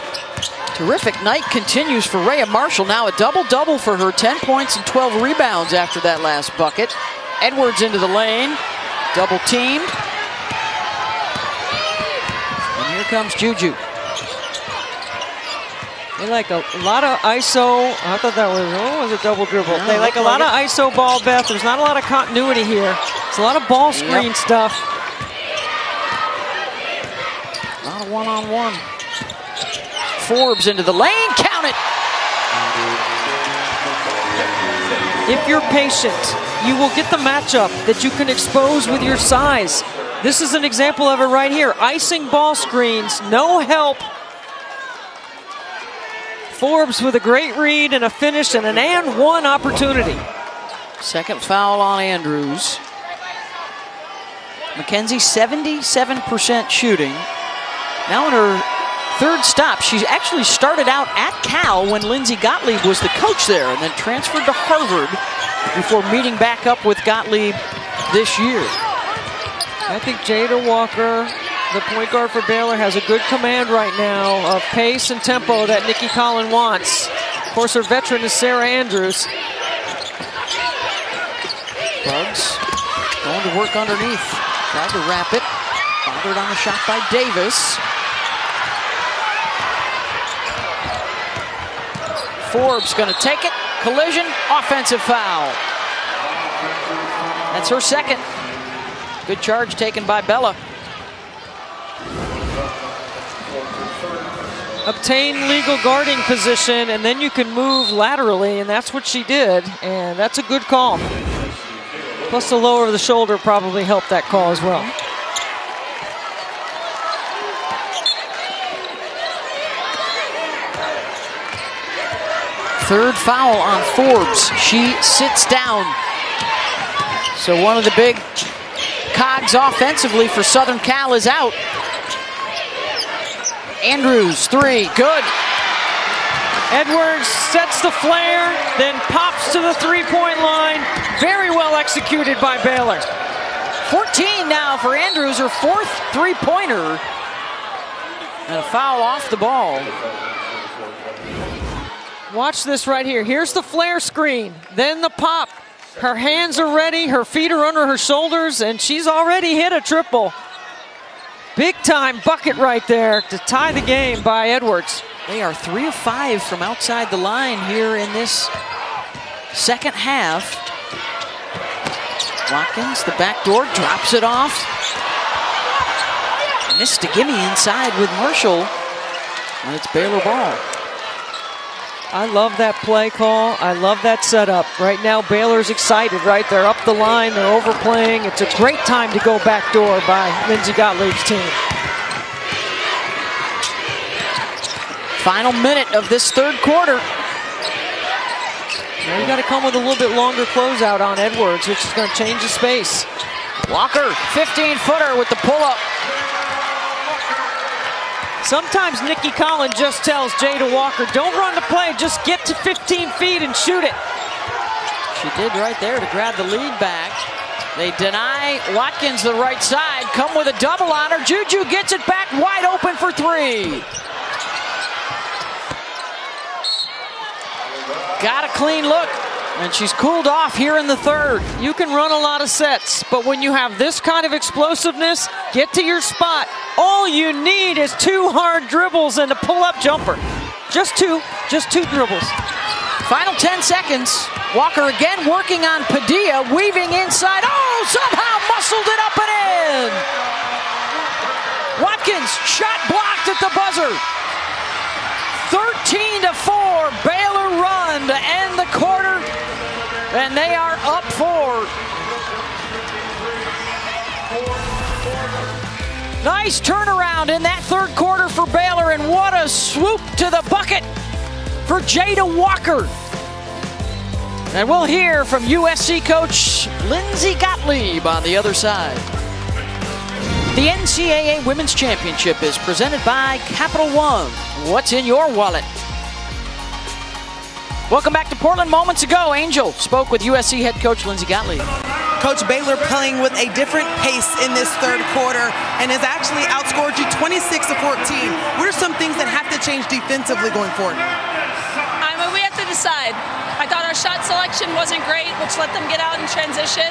Terrific night continues for Rayah Marshall. Now a double-double for her, 10 points and 12 rebounds after that last bucket. Edwards into the lane, double-teamed. And here comes Juju. They like a lot of ISO. I thought that was a double dribble. No, they like a lot of ISO ball, Beth. There's not a lot of continuity here. It's a lot of ball screen stuff. A lot of one-on-one. Forbes into the lane. Count it. If you're patient, you will get the matchup that you can expose with your size. This is an example of it right here. Icing ball screens. No help. Forbes with a great read and a finish and an and-one opportunity. Second foul on Andrews. Mackenzie, 77% shooting. Now in her third stop, she actually started out at Cal when Lindsey Gottlieb was the coach there and then transferred to Harvard before meeting back up with Gottlieb this year. I think Jada Walker, the point guard for Baylor, has a good command right now of pace and tempo that Nicki Collen wants. Of course, her veteran is Sarah Andrews. Buggs going to work underneath. Tried to wrap it. Bothered on the shot by Davis. Forbes going to take it. Collision, offensive foul. That's her second. Good charge taken by Bella. Obtain legal guarding position, and then you can move laterally, and that's what she did, and that's a good call. Plus the lower of the shoulder probably helped that call as well. Third foul on Forbes. She sits down. So one of the big cogs offensively for Southern Cal is out. Andrews, three, good. Edwards sets the flare, then pops to the three-point line. Very well executed by Baylor. 14 now for Andrews, her fourth three-pointer. And a foul off the ball. Watch this right here. Here's the flare screen, then the pop. Her hands are ready, her feet are under her shoulders, and she's already hit a triple. Big time bucket right there to tie the game by Edwards. They are 3 of 5 from outside the line here in this second half. Watkins, the back door, drops it off. Missed a gimme inside with Marshall. And it's Baylor ball. I love that play call. I love that setup. Right now, Baylor's excited, right? They're up the line. They're overplaying. It's a great time to go backdoor by Lindsey Gottlieb's team. Final minute of this third quarter. Now you got to come with a little bit longer closeout on Edwards, which is going to change the space. Walker, 15-footer with the pull-up. Sometimes Nicki Collen just tells Jada Walker, don't run the play, just get to 15 feet and shoot it. She did right there to grab the lead back. They deny Watkins the right side, come with a double on her. Juju gets it back wide open for three. Got a clean look, and she's cooled off here in the third. You can run a lot of sets, but when you have this kind of explosiveness, get to your spot. All you need is 2 hard dribbles and a pull-up jumper. Just two dribbles. Final 10 seconds. Walker again working on Padilla, weaving inside. Oh, somehow muscled it up and in. Watkins shot blocked at the buzzer. 13-4, Baylor run to end the quarter, and they are up 4. Nice turnaround in that third quarter for Baylor, and what a swoop to the bucket for Jada Walker. And we'll hear from USC coach Lindsey Gottlieb on the other side. The NCAA Women's Championship is presented by Capital One. What's in your wallet? Welcome back to Portland. Moments ago, Angel spoke with USC head coach Lindsey Gottlieb. Coach, Baylor playing with a different pace in this third quarter and has actually outscored you 26-14. What are some things that have to change defensively going forward? I mean, we have to decide. I thought our shot selection wasn't great, which let them get out in transition.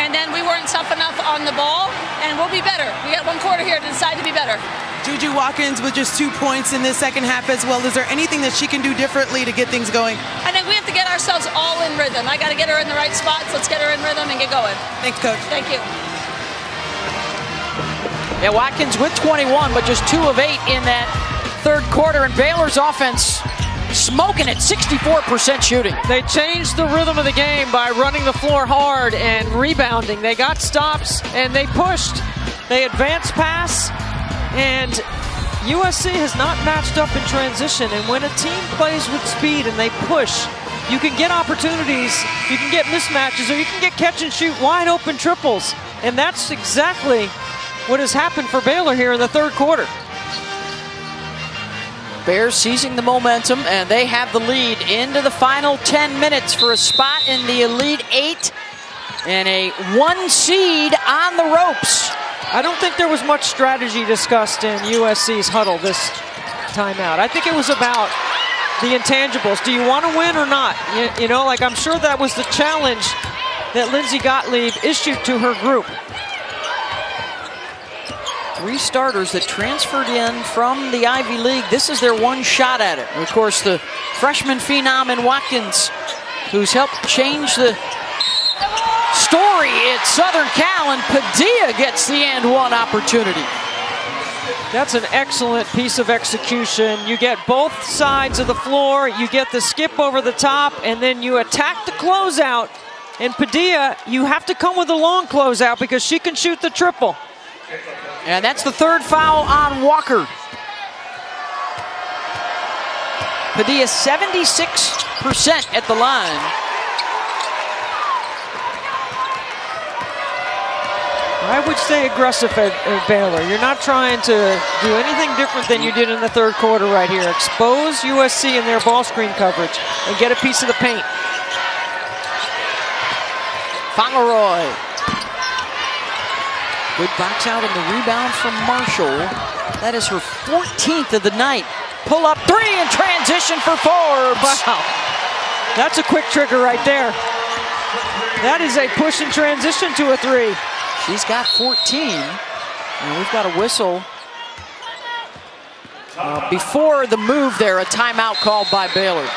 And then we weren't tough enough on the ball, and we'll be better. We got one quarter here to decide to be better. Juju Watkins with just 2 points in this second half as well. Is there anything that she can do differently to get things going? I think we have to get ourselves all in rhythm. I got to get her in the right spots. Let's get her in rhythm and get going. Thanks, Coach. Thank you. Yeah, Watkins with 21, but just 2 of 8 in that third quarter, and Baylor's offense smoking at 64% shooting. They changed the rhythm of the game by running the floor hard and rebounding. They got stops and they pushed. They advanced pass, and USC has not matched up in transition. And when a team plays with speed and they push, you can get opportunities, you can get mismatches, or you can get catch and shoot wide open triples. And that's exactly what has happened for Baylor here in the third quarter. Bears seizing the momentum, and they have the lead into the final 10 minutes for a spot in the Elite Eight and a 1 seed on the ropes. I don't think there was much strategy discussed in USC's huddle this timeout. I think it was about the intangibles. Do you want to win or not? You know, like, I'm sure that was the challenge that Lindsey Gottlieb issued to her group. 3 starters that transferred in from the Ivy League. This is their one shot at it. And of course, the freshman phenom in Watkins, who's helped change the story at Southern Cal, and Padilla gets the and one opportunity. That's an excellent piece of execution. You get both sides of the floor, you get the skip over the top, and then you attack the closeout. And Padilla, you have to come with a long closeout because she can shoot the triple. And that's the third foul on Walker. Padilla 76% at the line. I would stay aggressive at Baylor. You're not trying to do anything different than you did in the third quarter right here. Expose USC in their ball screen coverage and get a piece of the paint. Fontleroy. Good box out and the rebound from Marshall. That is her 14th of the night. Pull up three and transition for Forbes. Wow. That's a quick trigger right there. That is a push and transition to a three. She's got 14. And we've got a whistle. Before the move there, a timeout called by Baylor.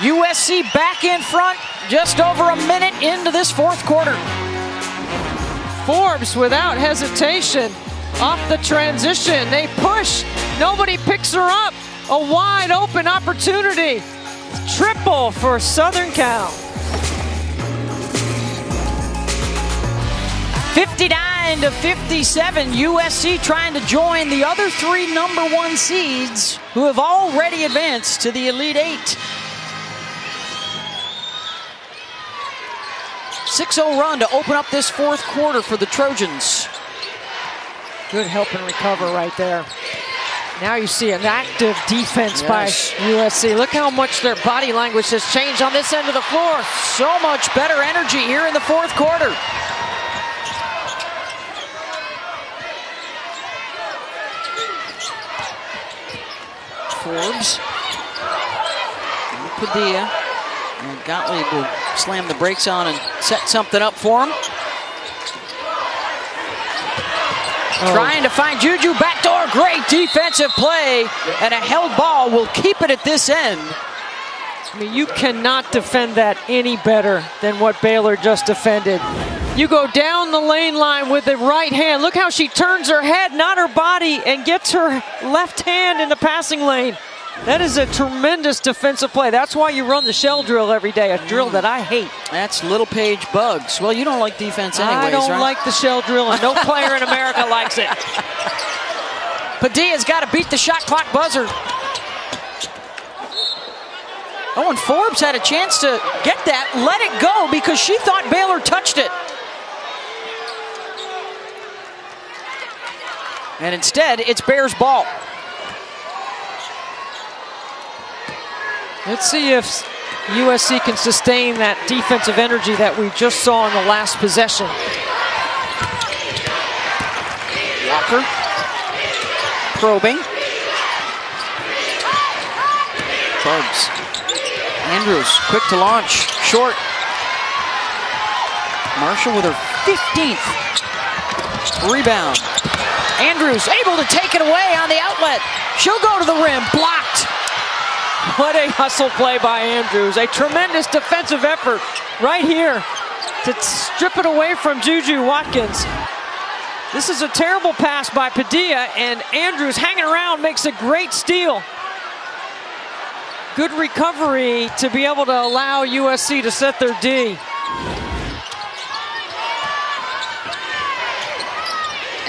USC back in front, just over a minute into this fourth quarter. Forbes, without hesitation, off the transition. They push. Nobody picks her up. A wide open opportunity. Triple for Southern Cal. 59-57. USC trying to join the other 3 number 1 seeds who have already advanced to the Elite Eight. 6-0 run to open up this fourth quarter for the Trojans. Good help and recover right there. Now you see an active defense by USC. Look how much their body language has changed on this end of the floor. So much better energy here in the fourth quarter. Forbes. And Padilla. And Gottlieb will slam the brakes on and set something up for him. Oh. Trying to find Juju. Backdoor. Great defensive play. And a held ball will keep it at this end. I mean, you cannot defend that any better than what Baylor just defended. You go down the lane line with the right hand. Look how she turns her head, not her body, and gets her left hand in the passing lane. That is a tremendous defensive play. That's why you run the shell drill every day, a drill that I hate. That's Littlepage-Buggs. Well, you don't like defense anyways, I don't like the shell drill, and no player in America likes it. Padilla's got to beat the shot clock buzzer. Oh, and Forbes had a chance to get that, let it go, because she thought Baylor touched it. And instead, it's Bears ball. Let's see if USC can sustain that defensive energy that we just saw in the last possession. Walker probing. Forbes. Andrews quick to launch, short. Marshall with her 15th rebound. Andrews able to take it away on the outlet. She'll go to the rim, blocked. What a hustle play by Andrews. A tremendous defensive effort right here to strip it away from Juju Watkins. This is a terrible pass by Padilla, and Andrews hanging around makes a great steal. Good recovery to be able to allow USC to set their D.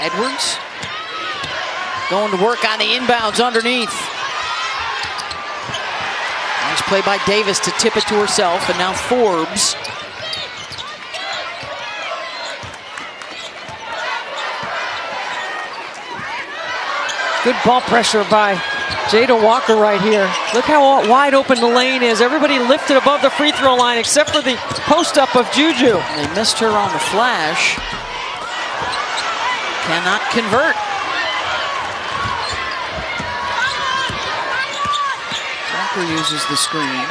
Edwards going to work on the inbounds underneath. Nice play by Davis to tip it to herself, and now Forbes. Good ball pressure by Jada Walker right here. Look how wide open the lane is. Everybody lifted above the free throw line except for the post-up of Juju. And they missed her on the flash. Cannot convert. Walker uses the screen.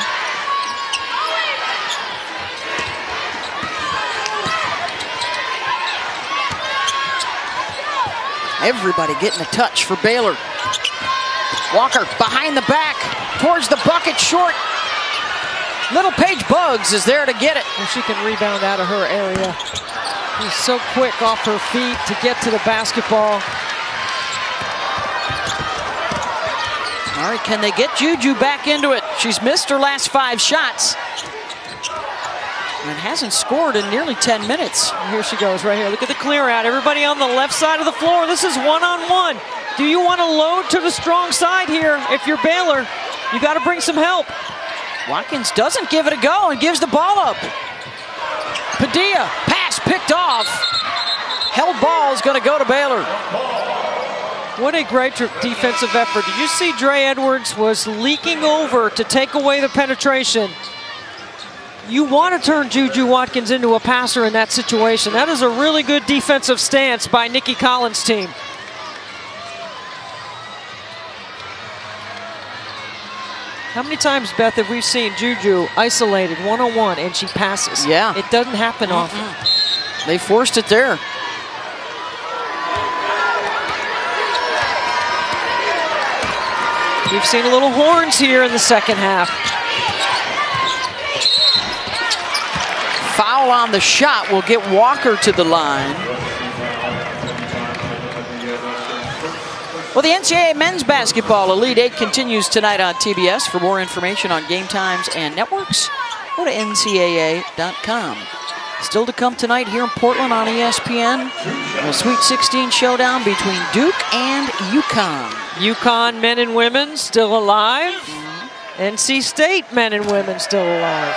Everybody getting a touch for Baylor. Walker behind the back, towards the bucket, short. Littlepage-Buggs is there to get it. And she can rebound out of her area. She's so quick off her feet to get to the basketball. All right, can they get Juju back into it? She's missed her last 5 shots. And hasn't scored in nearly 10 minutes. Here she goes right here. Look at the clear out. Everybody on the left side of the floor. This is one-on-one. Do you want to load to the strong side here? If you're Baylor, you got to bring some help. Watkins doesn't give it a go and gives the ball up. Padilla, pass picked off. Held ball is going to go to Baylor. What a great defensive effort. Did you see Dre Edwards was leaking over to take away the penetration? You want to turn Juju Watkins into a passer in that situation. That is a really good defensive stance by Nicki Collen's team. How many times, Beth, have we seen Juju isolated one-on-one and she passes? Yeah. It doesn't happen often. They forced it there. We've seen a little horns here in the second half. Foul on the shot will get Walker to the line. Well, the NCAA men's basketball Elite Eight continues tonight on TBS. For more information on game times and networks, go to ncaa.com. Still to come tonight here in Portland on ESPN, a Sweet 16 showdown between Duke and UConn. UConn men and women still alive. NC State men and women still alive.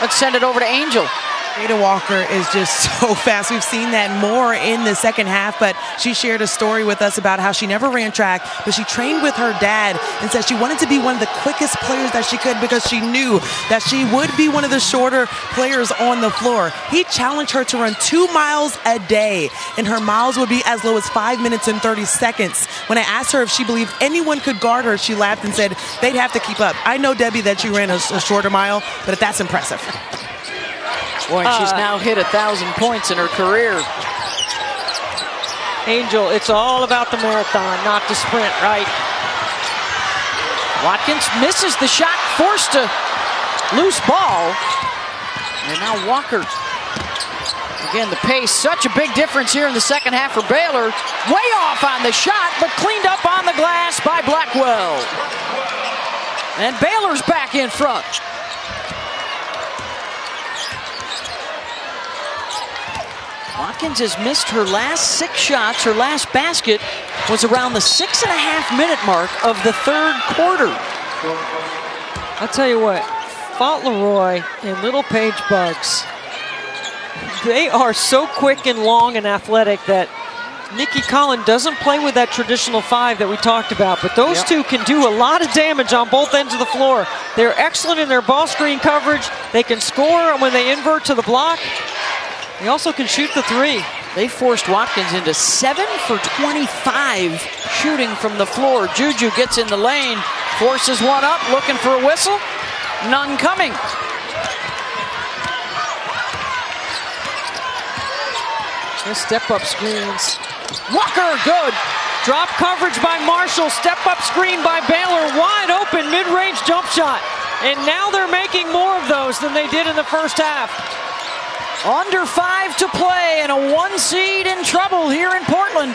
Let's send it over to Angel. Jada Walker is just so fast. We've seen that more in the second half, but she shared a story with us about how she never ran track, but she trained with her dad and said she wanted to be one of the quickest players that she could because she knew that she would be one of the shorter players on the floor. He challenged her to run 2 miles a day, and her miles would be as low as 5 minutes and 30 seconds. When I asked her if she believed anyone could guard her, she laughed and said they'd have to keep up. I know, Debbie, that you ran a shorter mile, but that's impressive. Boy, she's now hit 1,000 points in her career. Angel, it's all about the marathon, not the sprint, right? Watkins misses the shot, forced a loose ball. And now Walker. Again, the pace, such a big difference here in the second half for Baylor. Way off on the shot, but cleaned up on the glass by Blackwell. And Baylor's back in front. Watkins has missed her last 6 shots. Her last basket was around the 6.5-minute mark of the third quarter. I'll tell you what, Fontleroy and Littlepage-Buggs, they are so quick and long and athletic that Nicki Collen doesn't play with that traditional five that we talked about, but those two can do a lot of damage on both ends of the floor. They're excellent in their ball screen coverage. They can score when they invert to the block. They also can shoot the three. They forced Watkins into 7 for 25 shooting from the floor. Juju gets in the lane, forces one up, looking for a whistle. None coming. Step-up screens. Walker, good. Drop coverage by Marshall. Step-up screen by Baylor. Wide open mid-range jump shot. And now they're making more of those than they did in the first half. Under 5 to play, and a 1 seed in trouble here in Portland.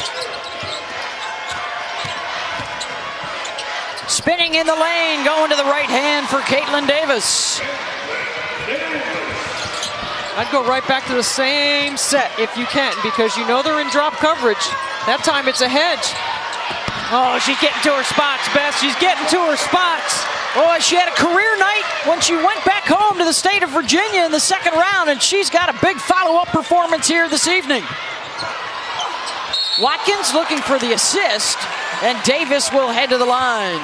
Spinning in the lane, going to the right hand for Caitlin Davis. I'd go right back to the same set if you can, because you know they're in drop coverage. That time it's a hedge. Oh, she's getting to her spots, Beth. She's getting to her spots. Oh, she had a career night when she went back home to the state of Virginia in the second round, and she's got a big follow-up performance here this evening. Watkins looking for the assist, and Davis will head to the line.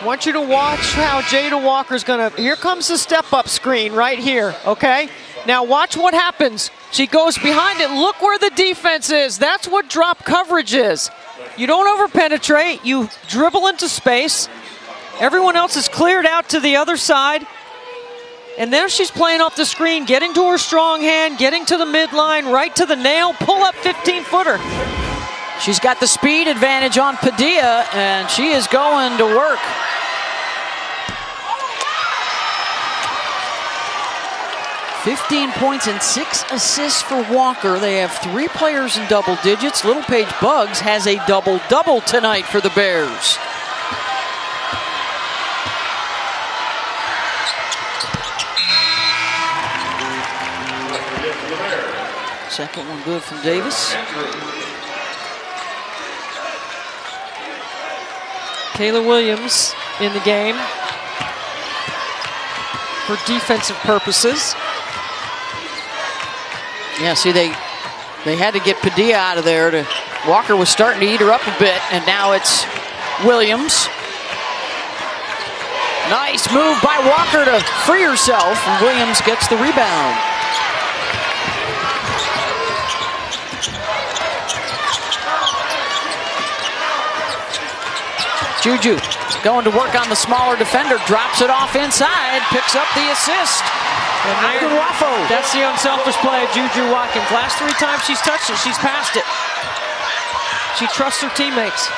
I want you to watch how Jada Walker's gonna, here comes the step-up screen right here, okay? Now watch what happens. She goes behind it, look where the defense is. That's what drop coverage is. You don't over-penetrate, you dribble into space. Everyone else is cleared out to the other side. And there she's playing off the screen, getting to her strong hand, getting to the midline, right to the nail, pull up 15-footer. She's got the speed advantage on Padilla, and she is going to work. Oh, 15 points and 6 assists for Walker. They have 3 players in double digits. Littlepage-Buggs has a double-double tonight for the Bears. Second one good from Davis. Kayla Williams in the game for defensive purposes. Yeah, see, they had to get Padilla out of there. Walker was starting to eat her up a bit, and now it's Williams. Nice move by Walker to free herself, and Williams gets the rebound. Juju going to work on the smaller defender, drops it off inside, picks up the assist. And that's the unselfish play of Juju Watkins. Last 3 times she's touched it, she's passed it. She trusts her teammates.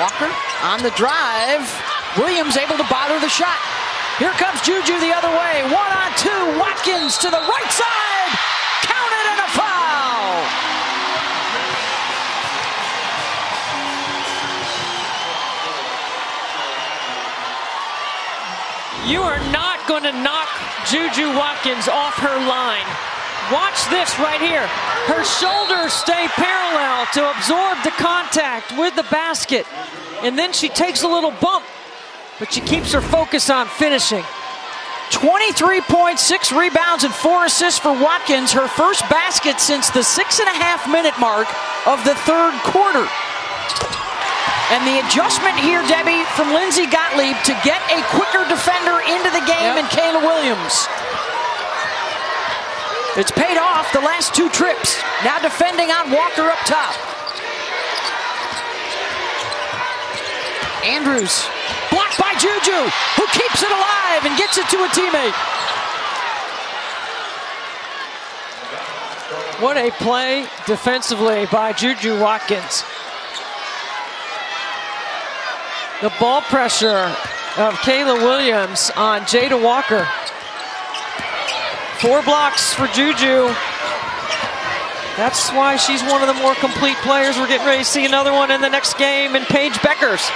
Walker on the drive. Williams able to bother the shot. Here comes Juju the other way. 1 on 2, Watkins to the right side. Counted and a foul. You are not going to knock Juju Watkins off her line. Watch this right here. Her shoulders stay parallel to absorb the contact with the basket. And then she takes a little bump, but she keeps her focus on finishing. 23 points, 6 rebounds, and 4 assists for Watkins. Her first basket since the 6.5-minute mark of the 3rd quarter. And the adjustment here, Debbie, from Lindsey Gottlieb to get a quicker defender into the game and Kayla Williams. It's paid off the last 2 trips. Now defending on Walker up top. Andrews, blocked by Juju, who keeps it alive and gets it to a teammate. What a play defensively by Juju Watkins. The ball pressure of Kayla Williams on Jada Walker. 4 blocks for Juju. That's why she's one of the more complete players. We're getting ready to see another one in the next game, and Paige Beckers.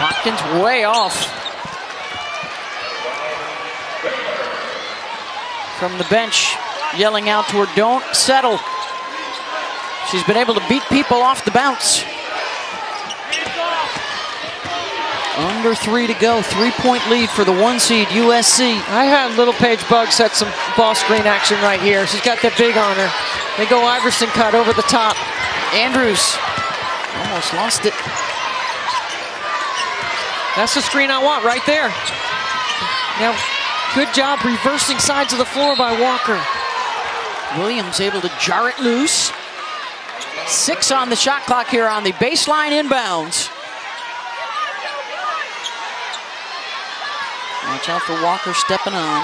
Watkins way off. From the bench, yelling out to her, don't settle. She's been able to beat people off the bounce. Under three to go, 3-point lead for the one seed, USC. I had Littlepage-Buggs set some ball screen action right here. She's got that big on her. They go Iverson cut over the top. Andrews almost lost it. That's the screen I want right there. Now, good job reversing sides of the floor by Walker. Williams able to jar it loose. 6 on the shot clock here on the baseline inbounds. Watch out for Walker stepping on.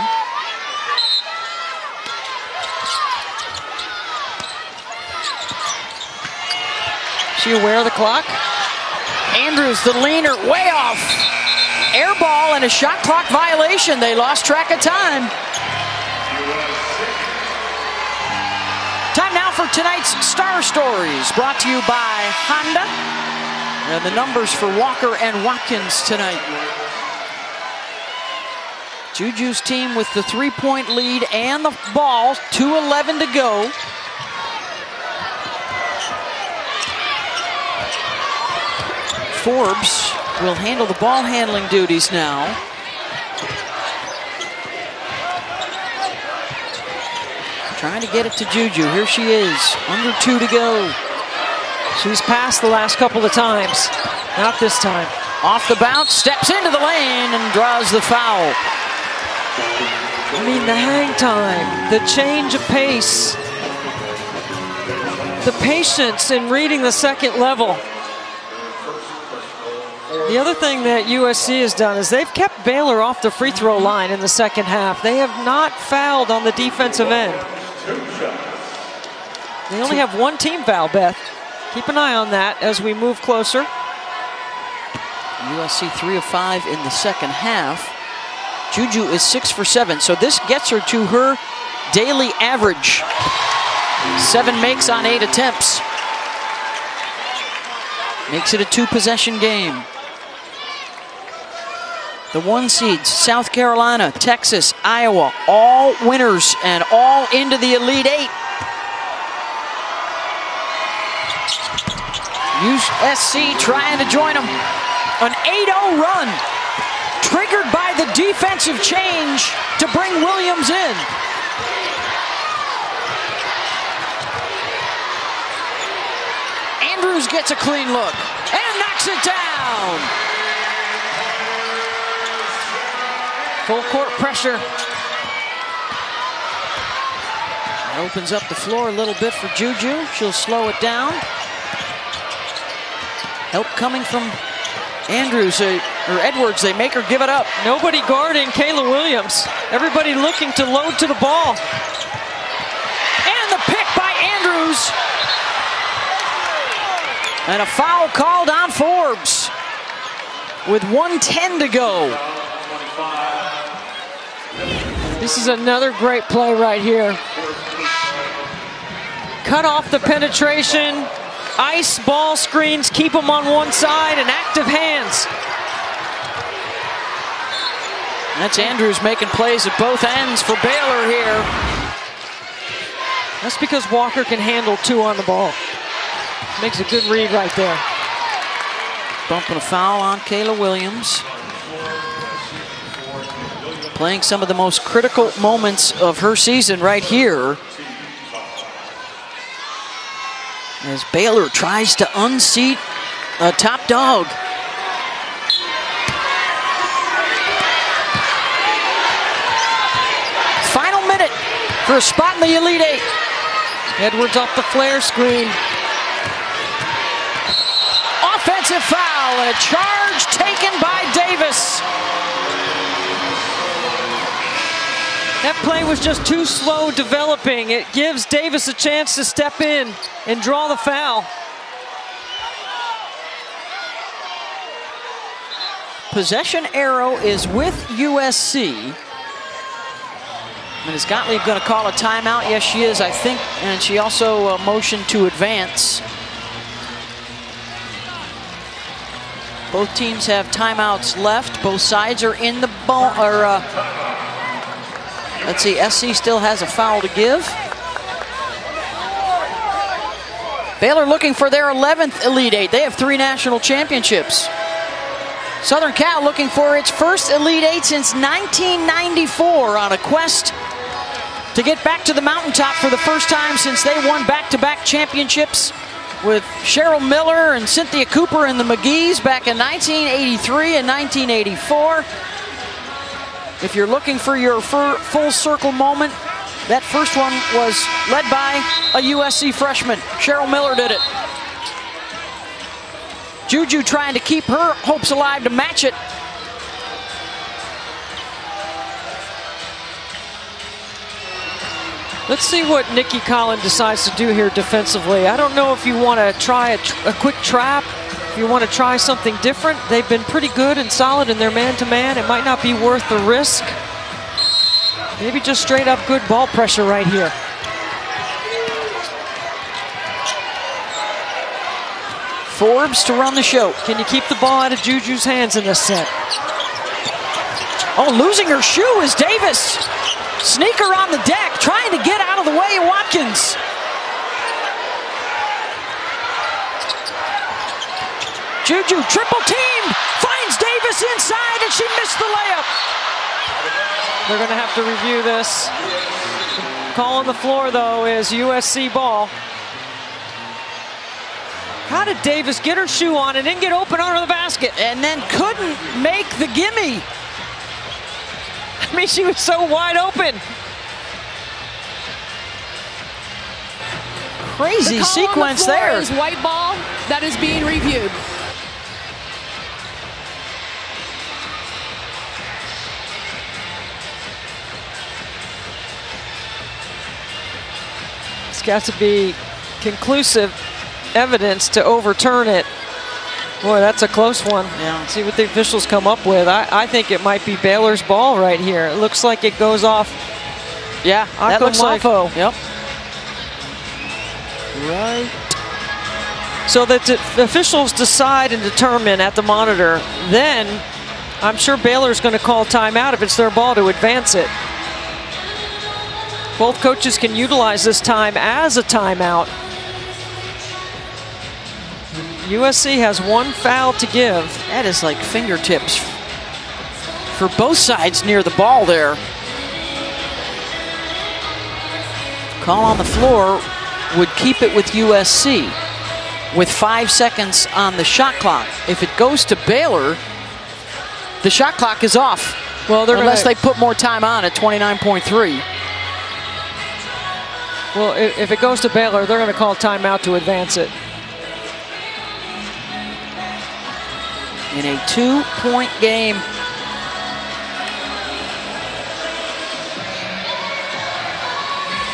She aware of the clock? Andrews, the leaner, way off. Air ball and a shot clock violation. They lost track of time. Time now for tonight's Star Stories, brought to you by Honda. And the numbers for Walker and Watkins tonight. Juju's team with the 3-point lead and the ball, 2:11 to go. Forbes will handle the ball handling duties now. Trying to get it to Juju. Here she is, under 2 to go. She's passed the last couple of times. Not this time. Off the bounce, steps into the lane and draws the foul. I mean, the hang time, the change of pace, the patience in reading the second level. The other thing that USC has done is they've kept Baylor off the free throw line in the second half. They have not fouled on the defensive end. They only have one team foul, Beth. Keep an eye on that as we move closer. USC 3 of 5 in the second half. Juju is 6 for 7, so this gets her to her daily average. 7 makes on 8 attempts. Makes it a 2-possession game. The one seeds, South Carolina, Texas, Iowa, all winners and all into the Elite Eight. USC trying to join them. An 8-0 run, triggered by the defensive change to bring Williams in. Andrews gets a clean look and knocks it down. Full court pressure. That opens up the floor a little bit for Juju. She'll slow it down. Help coming from Andrews or Edwards. They make her give it up. Nobody guarding Kayla Williams. Everybody looking to load to the ball. And the pick by Andrews. And a foul called on Forbes with 1:10 to go. This is another great play right here. Cut off the penetration, ice ball screens, keep them on one side, and active hands. That's Andrews making plays at both ends for Baylor here. That's because Walker can handle 2 on the ball. Makes a good read right there. Bumping a foul on Kayla Williams. Playing some of the most critical moments of her season right here. As Baylor tries to unseat a top dog. Final minute for a spot in the Elite Eight. Edwards off the flare screen. Offensive foul and a charge taken by Davis. That play was just too slow developing. It gives Davis a chance to step in and draw the foul. Possession arrow is with USC. And is Gottlieb going to call a timeout? Yes, she is, I think. And she also motioned to advance. Both teams have timeouts left. Both sides are in the ball. Or let's see, SC still has a foul to give. Baylor looking for their 11th Elite Eight. They have 3 national championships. Southern Cal looking for its first Elite Eight since 1994 on a quest to get back to the mountaintop for the first time since they won back-to-back championships with Cheryl Miller and Cynthia Cooper and the McGees back in 1983 and 1984. If you're looking for your full circle moment, that first one was led by a USC freshman. Cheryl Miller did it. Juju trying to keep her hopes alive to match it. Let's see what Nicki Collen decides to do here defensively. I don't know if you want to try a quick trap, if you want to try something different. They've been pretty good and solid in their man-to-man. It might not be worth the risk. Maybe just straight up good ball pressure right here. Forbes to run the show. Can you keep the ball out of Juju's hands in this set? Oh, losing her shoe is Davis. Sneaker on the deck, trying to get out of the way of Watkins. Juju triple teamed, finds Davis inside, and she missed the layup. They're going to have to review this. The call on the floor, though, is USC ball. How did Davis get her shoe on and then get open under the basket? And then couldn't make the gimme. I mean, she was so wide open. Crazy the call sequence on the floor there. Is white ball that is being reviewed. It's got to be conclusive evidence to overturn it. Boy, that's a close one. Yeah. See what the officials come up with. I think it might be Baylor's ball right here. It looks like it goes off. Yeah, that looks like. Yep. Right. So that the officials decide and determine at the monitor. Then, I'm sure Baylor's going to call timeout if it's their ball to advance it. Both coaches can utilize this time as a timeout. USC has one foul to give. That is like fingertips for both sides near the ball there. Call on the floor would keep it with USC with 5 seconds on the shot clock. If it goes to Baylor, the shot clock is off. Well, unless they put more time on at 29.3. Well, if it goes to Baylor, they're going to call timeout to advance it. In a two-point game.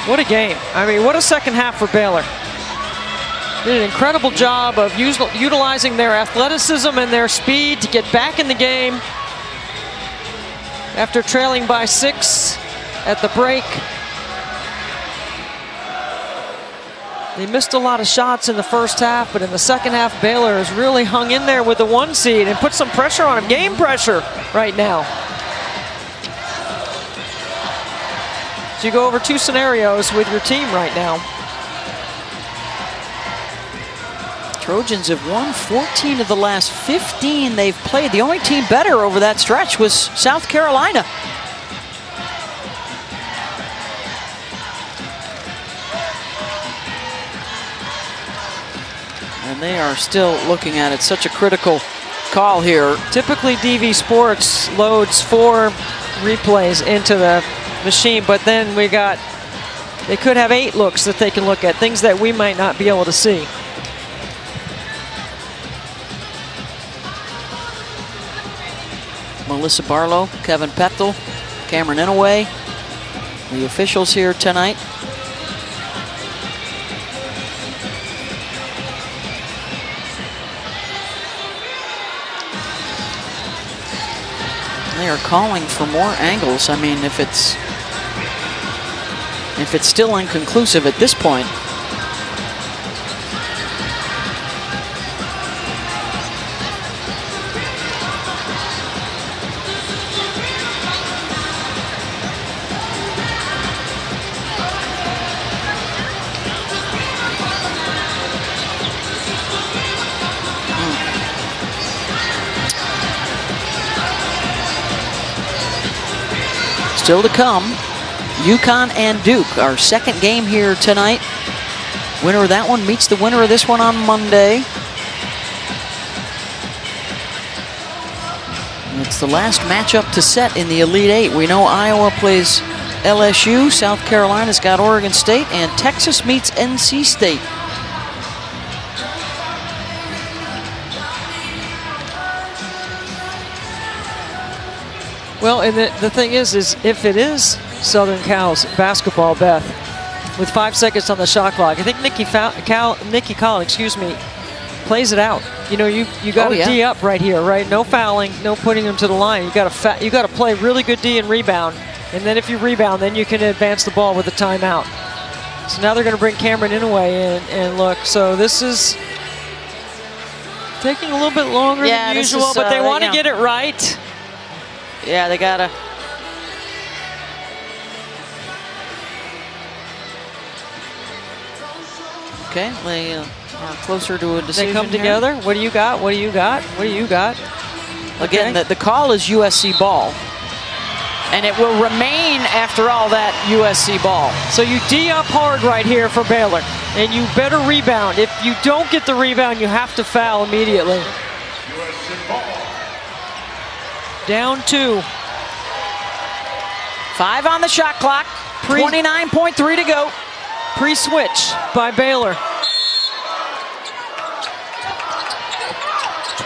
What a game. I mean, what a second half for Baylor. Did an incredible job of utilizing their athleticism and their speed to get back in the game after trailing by 6 at the break. They missed a lot of shots in the first half, but in the second half, Baylor has really hung in there with the 1 seed and put some pressure on him. Game pressure right now. So you go over 2 scenarios with your team right now. Trojans have won 14 of the last 15 they've played. The only team better over that stretch was South Carolina. And they are still looking at it. Such a critical call here. Typically, DV Sports loads 4 replays into the machine, but then they could have 8 looks that they can look at, things that we might not be able to see. Melissa Barlow, Kevin Pethel, Cameron Inouye, the officials here tonight. They are calling for more angles. I mean, if it's still inconclusive at this point. still to come. UConn and Duke, our second game here tonight. Winner of that one meets the winner of this one on Monday. And it's the last matchup to set in the Elite Eight. We know Iowa plays LSU, South Carolina's got Oregon State, and Texas meets NC State. Well, and the thing is if it is Southern Cal's basketball, Beth, with 5 seconds on the shot clock, I think Nicki Collen plays it out. You know, you got to D up right here, right? No fouling, no putting them to the line. You got to play really good D and rebound, and then if you rebound, then you can advance the ball with a timeout. So now they're going to bring Cameron Inouye in, and look, so this is taking a little bit longer than usual, but they want to get it right. Yeah, they gotta. Okay, they are closer to a decision. They come together. Here. What do you got? What do you got? What do you got? Again, okay. The call is USC ball. And it will remain, after all that, USC ball. So you D up hard right here for Baylor. And you better rebound. If you don't get the rebound, you have to foul immediately. USC ball. Down two. 5 on the shot clock. 29.3 to go. Pre-switch by Baylor.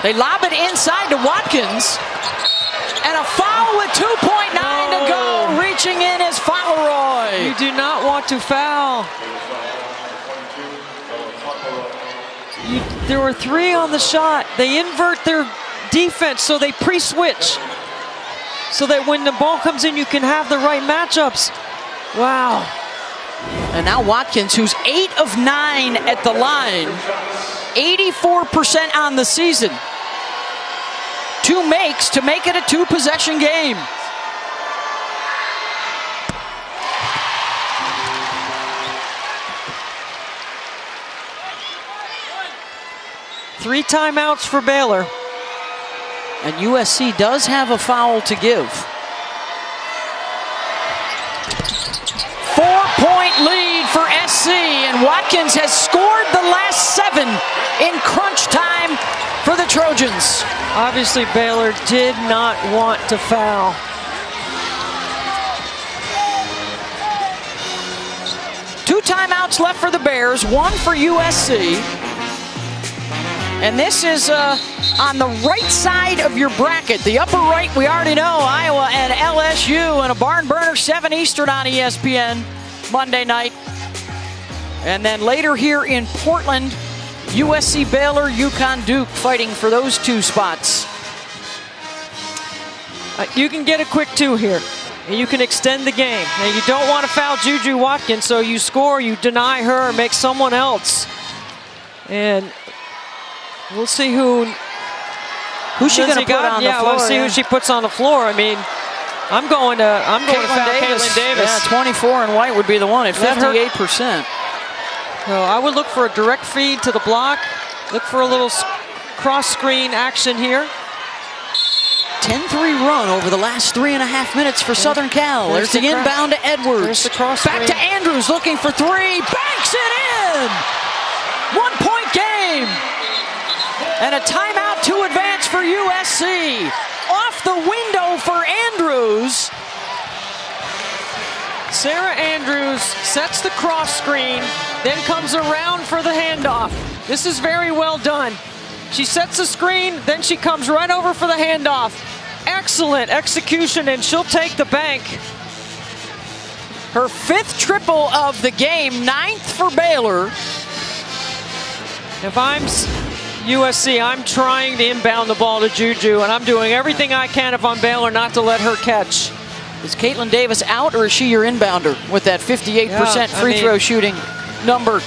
They lob it inside to Watkins. And a foul with 2.9 to go. Reaching in is Fontleroy. You do not want to foul. There were 3 on the shot. They invert their defense, so they pre-switch, so that when the ball comes in, you can have the right matchups. Wow. And now Watkins, who's 8 of 9 at the line, 84% on the season. 2 makes to make it a 2-possession game. Three timeouts for Baylor. And USC does have a foul to give. 4-point lead for SC, and Watkins has scored the last 7 in crunch time for the Trojans. Obviously, Baylor did not want to foul. Two timeouts left for the Bears, 1 for USC. And this is on the right side of your bracket. The upper right, we already know, Iowa and LSU, and a barn burner, 7 Eastern on ESPN Monday night. And then later here in Portland, USC Baylor, UConn Duke fighting for those 2 spots. You can get a quick 2 here, and you can extend the game. Now, you don't want to foul Juju Watkins, so you score, you deny her, make someone else. And we'll see who's she going to put on the floor. We'll see who she puts on the floor. I mean, I'm going to foul Caitlin Davis. Yeah, 24 and white would be the one at 58%. So I would look for a direct feed to the block. Look for a little cross screen action here. 10-3 run over the last 3.5 minutes for Southern Cal. There's the inbound to Edwards. There's the cross back to Andrews, looking for 3. Banks it in. 1-point game. And a timeout to advance for USC. Off the window for Andrews. Sarah Andrews sets the cross screen, then comes around for the handoff. This is very well done. She sets the screen, then she comes right over for the handoff. Excellent execution, and she'll take the bank. Her 5th triple of the game, 9th for Baylor. If I'm USC, I'm trying to inbound the ball to Juju, and I'm doing everything I can if I'm Baylor not to let her catch. Is Caitlin Davis out, or is she your inbounder with that 58% free throw shooting number?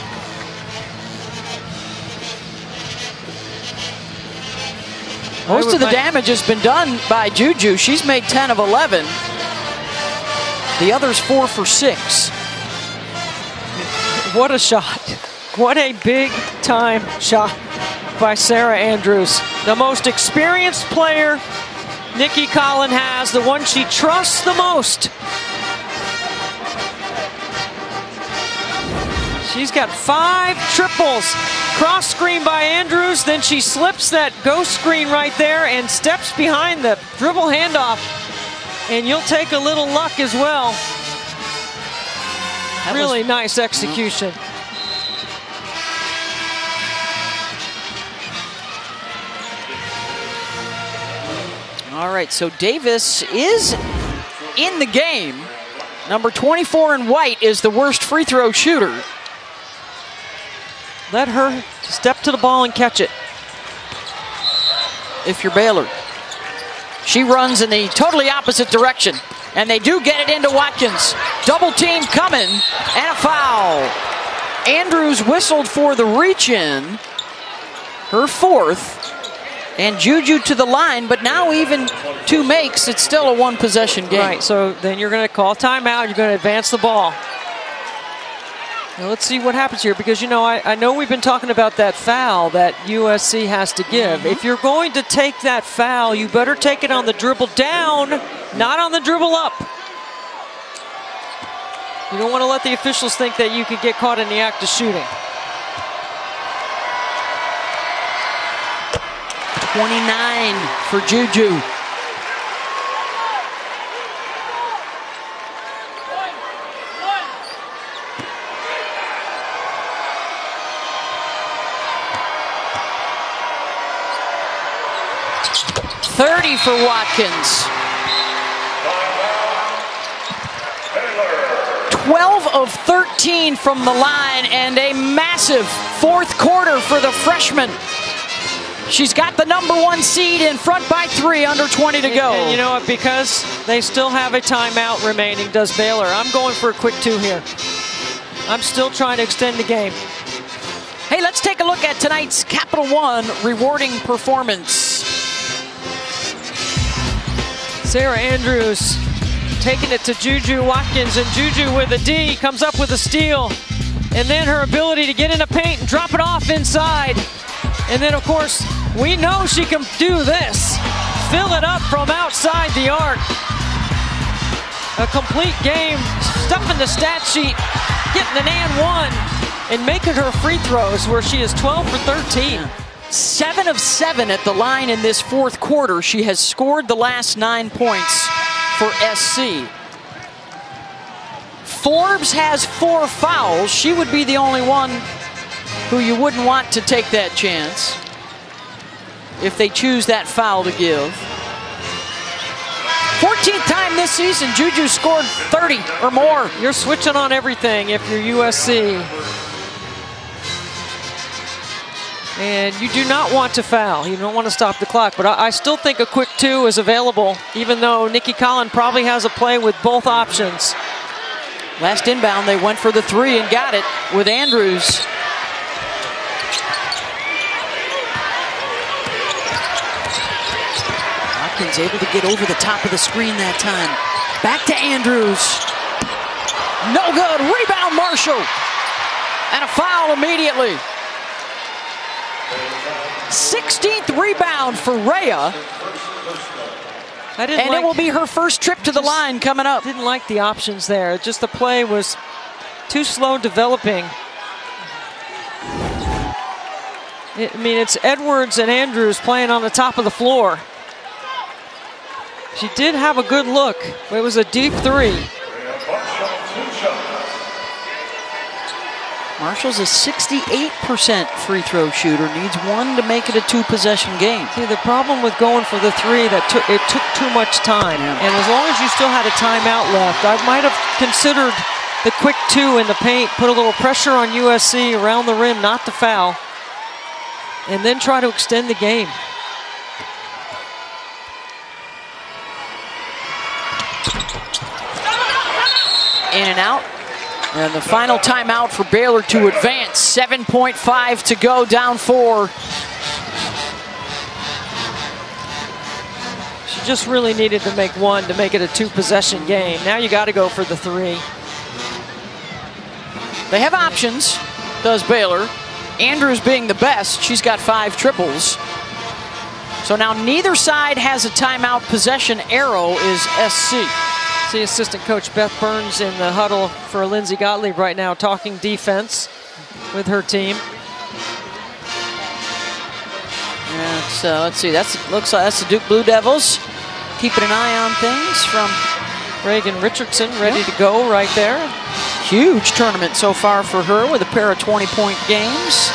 Most of the damage has been done by Juju. She's made 10 of 11. The other's 4 for 6. What a shot. What a big time shot by Sarah Andrews. The most experienced player Nicki Collen has, the one she trusts the most. She's got 5 triples. Cross screen by Andrews, then she slips that ghost screen right there and steps behind the dribble handoff. And you'll take a little luck as well. That really nice execution. All right, so Davis is in the game. Number 24 in white is the worst free throw shooter. Let her step to the ball and catch it. If you're Baylor. She runs in the totally opposite direction. And they do get it into Watkins. Double team coming, and a foul. Andrews whistled for the reach in. Her 4th. And Juju to the line, but now even 2 makes, it's still a 1-possession game. Right, so then you're going to call timeout, you're going to advance the ball. Now let's see what happens here, because you know, I know we've been talking about that foul that USC has to give. Mm-hmm. If you're going to take that foul, you better take it on the dribble down, not on the dribble up. You don't want to let the officials think that you could get caught in the act of shooting. 29 for Juju. One. 30 for Watkins. 12 of 13 from the line, and a massive 4th quarter for the freshman. She's got the number 1 seed in front by 3, under 20 to go. And you know what, because they still have a timeout remaining, does Baylor. I'm going for a quick 2 here. I'm still trying to extend the game. Hey, let's take a look at tonight's Capital One rewarding performance. Sarah Andrews taking it to Juju Watkins, and Juju with a D comes up with a steal. And then her ability to get in the paint and drop it off inside. And then, of course, we know she can do this. Fill it up from outside the arc. A complete game, stuffing the stat sheet, getting an and one, and making her free throws, where she is 12 for 13. 7 of 7 at the line in this 4th quarter. She has scored the last 9 points for SC. Forbes has 4 fouls. She would be the only one who you wouldn't want to take that chance if they choose that foul to give. 14th time this season, Juju scored 30 or more. You're switching on everything if you're USC. And you do not want to foul. You don't want to stop the clock. But I still think a quick 2 is available, even though Nicki Collen probably has a play with both options. Last inbound, they went for the 3 and got it with Andrews. Able to get over the top of the screen that time. Back to Andrews. No good. Rebound Marshall. And a foul immediately. 16th rebound for Rayah. And it will be her first trip to the line coming up. Didn't like the options there. Just the play was too slow developing. I mean, it's Edwards and Andrews playing on the top of the floor. She did have a good look, but it was a deep 3. Marshall's a 68% free throw shooter, needs 1 to make it a 2-possession game. See, the problem with going for the 3, that it took too much time. Yeah. And as long as you still had a timeout left, I might have considered the quick 2 in the paint, put a little pressure on USC around the rim, not to foul, and then try to extend the game. In and out, and the final timeout for Baylor to advance. 7:05 to go, down 4. She just really needed to make 1 to make it a 2-possession game. Now you got to go for the 3. They have options, does Baylor. Andrews being the best, she's got 5 triples. So now neither side has a timeout. Possession arrow is SC. See assistant coach Beth Burns in the huddle for Lindsey Gottlieb right now, talking defense. with her team. And so let's see, that's the Duke Blue Devils. Keeping an eye on things from Reagan Richardson, ready to go right there. Huge tournament so far for her with a pair of 20-point games.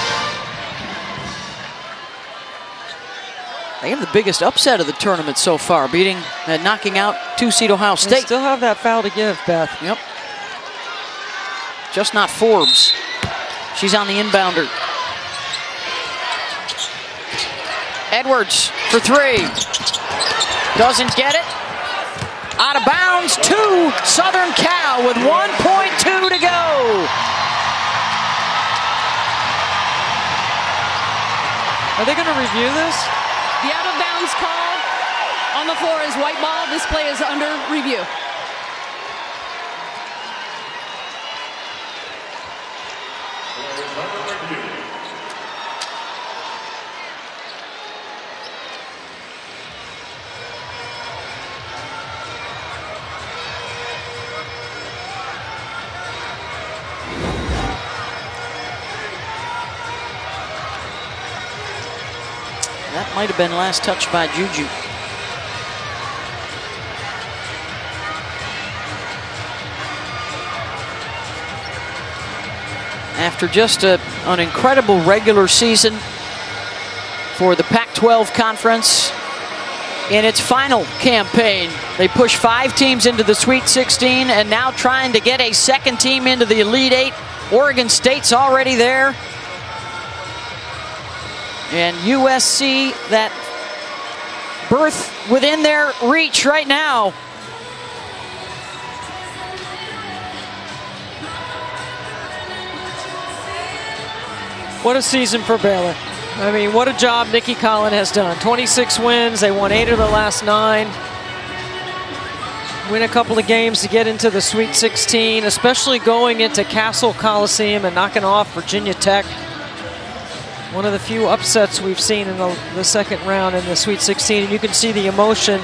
They have the biggest upset of the tournament so far, beating and knocking out two-seed Ohio State. They still have that foul to give, Beth. Yep. Just not Forbes. She's on the inbounder. Edwards for three. Doesn't get it. Out of bounds to Southern Cal with 1.2 to go. Are they going to review this? The out-of-bounds call on the floor is white ball. This play is under review. Might have been last touch by Juju. After just an incredible regular season for the Pac-12 conference, in its final campaign, they push 5 teams into the Sweet 16 and now trying to get a second team into the Elite 8. Oregon State's already there. And USC, that berth within their reach right now. What a season for Baylor. I mean, what a job Nicki Collen has done. 26 wins, they won 8 of the last 9. Win a couple of games to get into the Sweet 16, especially going into Castle Coliseum and knocking off Virginia Tech. One of the few upsets we've seen in the second round in the Sweet 16. And you can see the emotion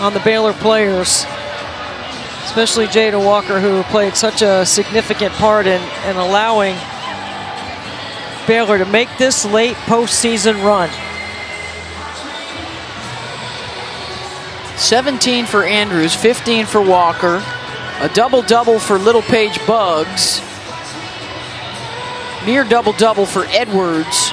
on the Baylor players, especially Jada Walker, who played such a significant part in allowing Baylor to make this late postseason run. 17 for Andrews, 15 for Walker, a double-double for Littlepage-Buggs. Near double-double for Edwards,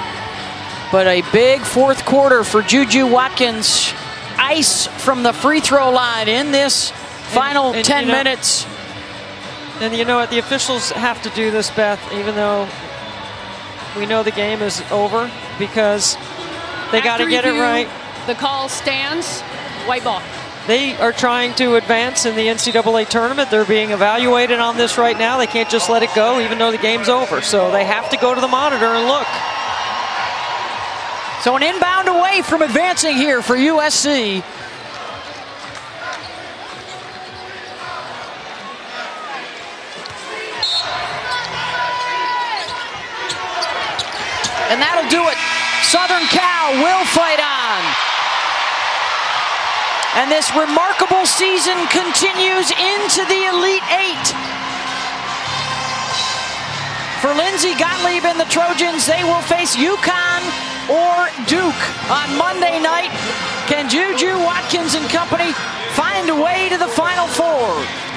but a big fourth quarter for Juju Watkins. Ice from the free throw line in this final 10 minutes. And you know what, the officials have to do this, Beth, even though we know the game is over, because they got to get it right. The call stands, white ball. They are trying to advance in the NCAA tournament. They're being evaluated on this right now. They can't just let it go even though the game's over. So they have to go to the monitor and look. So an inbound away from advancing here for USC. And that'll do it. Southern Cal will fight on. And this remarkable season continues into the Elite 8. For Lindsey Gottlieb and the Trojans, they will face UConn or Duke on Monday night. Can Juju Watkins and company find a way to the Final Four?